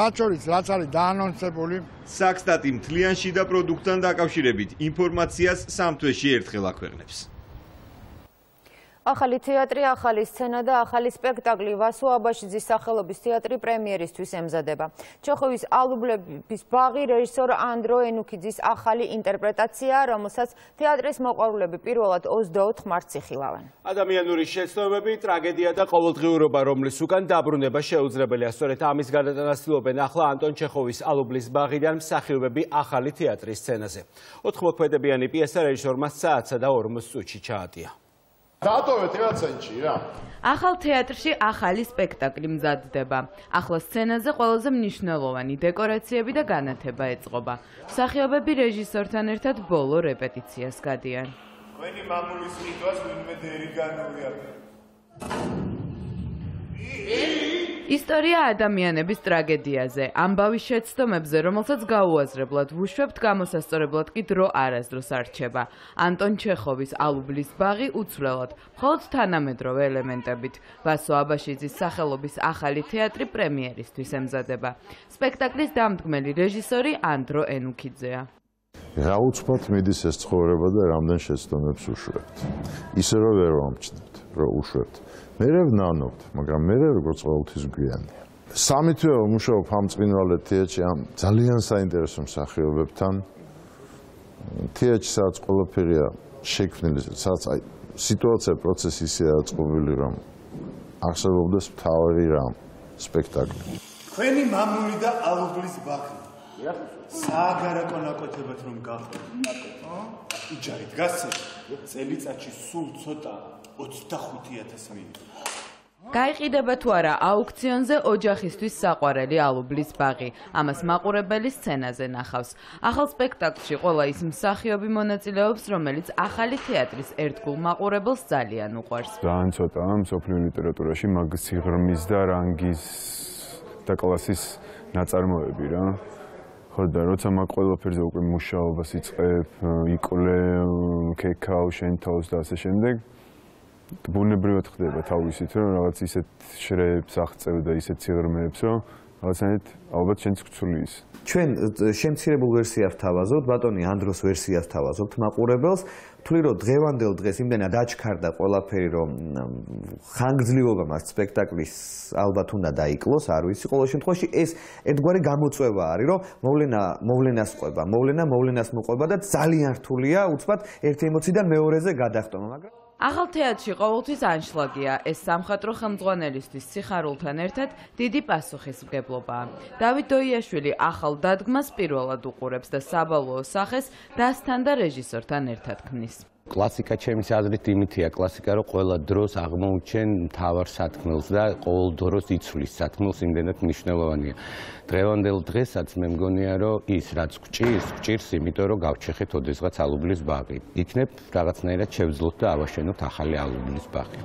რაც შორის რაც არის დაანონსებული. Sakstat-ი მთლიან შიდა პროდუქტთან დაკავშირებით ინფორმაციას სამ თვეში ერთხელ აქვეყნებს. Ახალი თეატრი, ახალი სცენა და ახალი სპექტაკლი ვასო აბაშიძის სახელობის თეატრი პრემიერისთვის ემზადება. ჩეხოვის ალუბლების ბაღი რეჟისორ ანდრო ენუქიძის ახალი ინტერპრეტაცია, რომელსაც თეატრის მოყვარულები პირველად 24 მარტს იხილავენ. ადამიანური შეცდომები, ტრაგედია და ყოველდღიურობა, რომლის უკან დაბრუნება შეუძლებელია, სწორედ ამის გადატანასწილობენ ახლა ანტონ ჩეხოვის ალუბლის ბაღიდან მსახიობები ახალი თეატრის სცენაზე. 4-მდებიანი პიესა რეჟისორმა საათსა და 40 წუთში ჩაატია. ახალ თეატრში ახალი სპექტაკლი მზადდება. ახლა სცენაზე ყველაზე მნიშვნელოვანი დეკორაციები და განათება ეწყობა. მსახიობები რეჟისორთან ერთად ბოლო რეპეტიციას გადიან. თქვენი მამულის ხიდვას ვინმე დერი განურიალდება. ისტორია ადამიანების ტრაგედიაზე, ამბავის შეცდომებზე, რომელსაც გაუაზრებლად ვუშვებთ, გამოსასწორებლად კი დრო არასდროს არჩება. ანტონ ჩეხოვის ალუბლის ბაღი უცვლელად, მხოლოდ თანამედროვე ელემენტებით, ვასო აბაშიძის სახელობის ახალი თეატრი პრემიერისთვის ემზადება. სპექტაკლის დამდგმელი რეჟისორი ანდრო ენუქიძეა. გაუცვლად მიდის ეს ცხოვრება და რამდენ შეცდომებს უშვებთ. ისე რომ ვერ ვამჩნევთ, რომ უშვებთ. მერე ვნანობთ, მაგრამ მერე როგორც ყოველთვის გვიანია. 3 თვე ვმუშაობ ამ წინვალე თეატრში ამ ძალიან საინტერესო მსახიობებთან. თეატრსაც ყველაფერია შექმნილი, სადაც აი სიტუაცია, პროცესი ისეა აწყობილი, რომ არსებობდეს მთავარი რამ სპექტაკლი. თქვენი მამული და ალუბლის ბაღი. სააგარაკო ნაკეთებად რომ გახდეთ. იჯარით გასცეთ. წელიწადში სულ ცოტა 25000 მილიონ. გაიყიდება თუ არა აუქციონზე ოჯახისთვის საყვარელი ალუბლის ბაღი. ამას მაყურებელი სცენაზე ნახავს. ახალ სპექტაკლში ყველა ის მსახიობი მონაწილეობს, რომელიც ახალი თეატრის ერთგულ მაყურებელს ძალიან უყვარს. ძალიან ცოტაა მსოფლიო ლიტერატურაში მაგ სიღრმის და რანგის და კლასის ნაწარმოები რა. Ho da, roța mă acolo pe zeu cu mușa, văsit icole, cacao, șentaus, da se șendeg. Bune briote de bătăuisit, relații se șrep, săhțe, da se țirme, pso, alțanit, albat șenți cu sulis. Cuen șemțire bulgarsi artavazot, batoni andros versi artavazot, ma urebels, tuliro drevandel dresim de nadac carda ola periro hangzliova mas spectaclis albatunda daiklos arvis psicologic toshi es edgari gamotsueva ariro moulenas moqoba da ძალიან რთულია უცბად ერთ ემოციიდან მეორეზე გადახტომა მაგრამ ახალ თეატრში ყოველთვის ანშლაგია ეს სამხატვრო ხელმძღვანელისთვის სიხარულთან ერთად დიდი პასუხისმგებლობაა დავით დოიაშვილი ახალ დადგმას პირველად უყურებს და საბალოო სახეს დასთან და რეჟისორთან ერთად ქმნის Clasica ჩემის აზრით იმითია კლასიკა რო ყველა დროს აღმოუჩენ თავარ სათქმელს და ყოველ დროს იცვლის სათქმელს იმდენად მნიშვნელოვანია. Დღევანდელ დღესაც მე მგონია რომ ის რაც გჭირს იმიტომ რომ გავჩეხეთ ოდესღაც ალუბლის ბაღი. Იქნებ რაღაცნაირად შევძლოთ და ავაშენოთ ახალი ალუბლის ბაღი.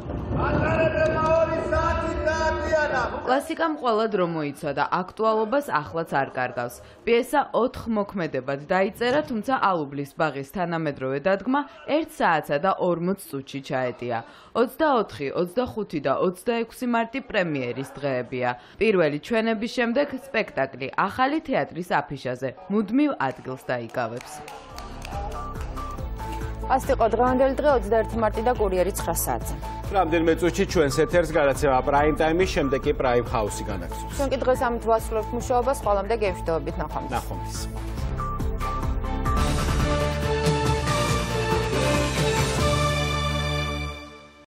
Clasicam ყველა დრო მოიცოდა, აქტუალობას ახლაც არ კარგავს. Პიესა 4 მოქმედებად დაიწერა, თუმცა ალუბლის ბაღის თანამედროვე დადგმა 1 საათსა და 40 წუთში ჩაედია. 24, 25 და 26 მარტი პრემიერის დღეებია. პირველი ჩვენების შემდეგ სპექტაკლი ახალი თეატრის აფიშაზე მუდმივ ადგილს დაიკავებს. Asta e დღევანდელი დღე 21 მარტი და კურიერი 9 საათზე. Რამდენიმე წუთში ჩვენს ეთერს გადაცემა პრაიმ ტაიმის შემდეგი პრაიმ ჰაუსი განაგრძობს. Ჩვენ კი დღეს ამით ვასრულებთ მუშაობას, ყოლამდე გემშვიდობით ნახვამდის.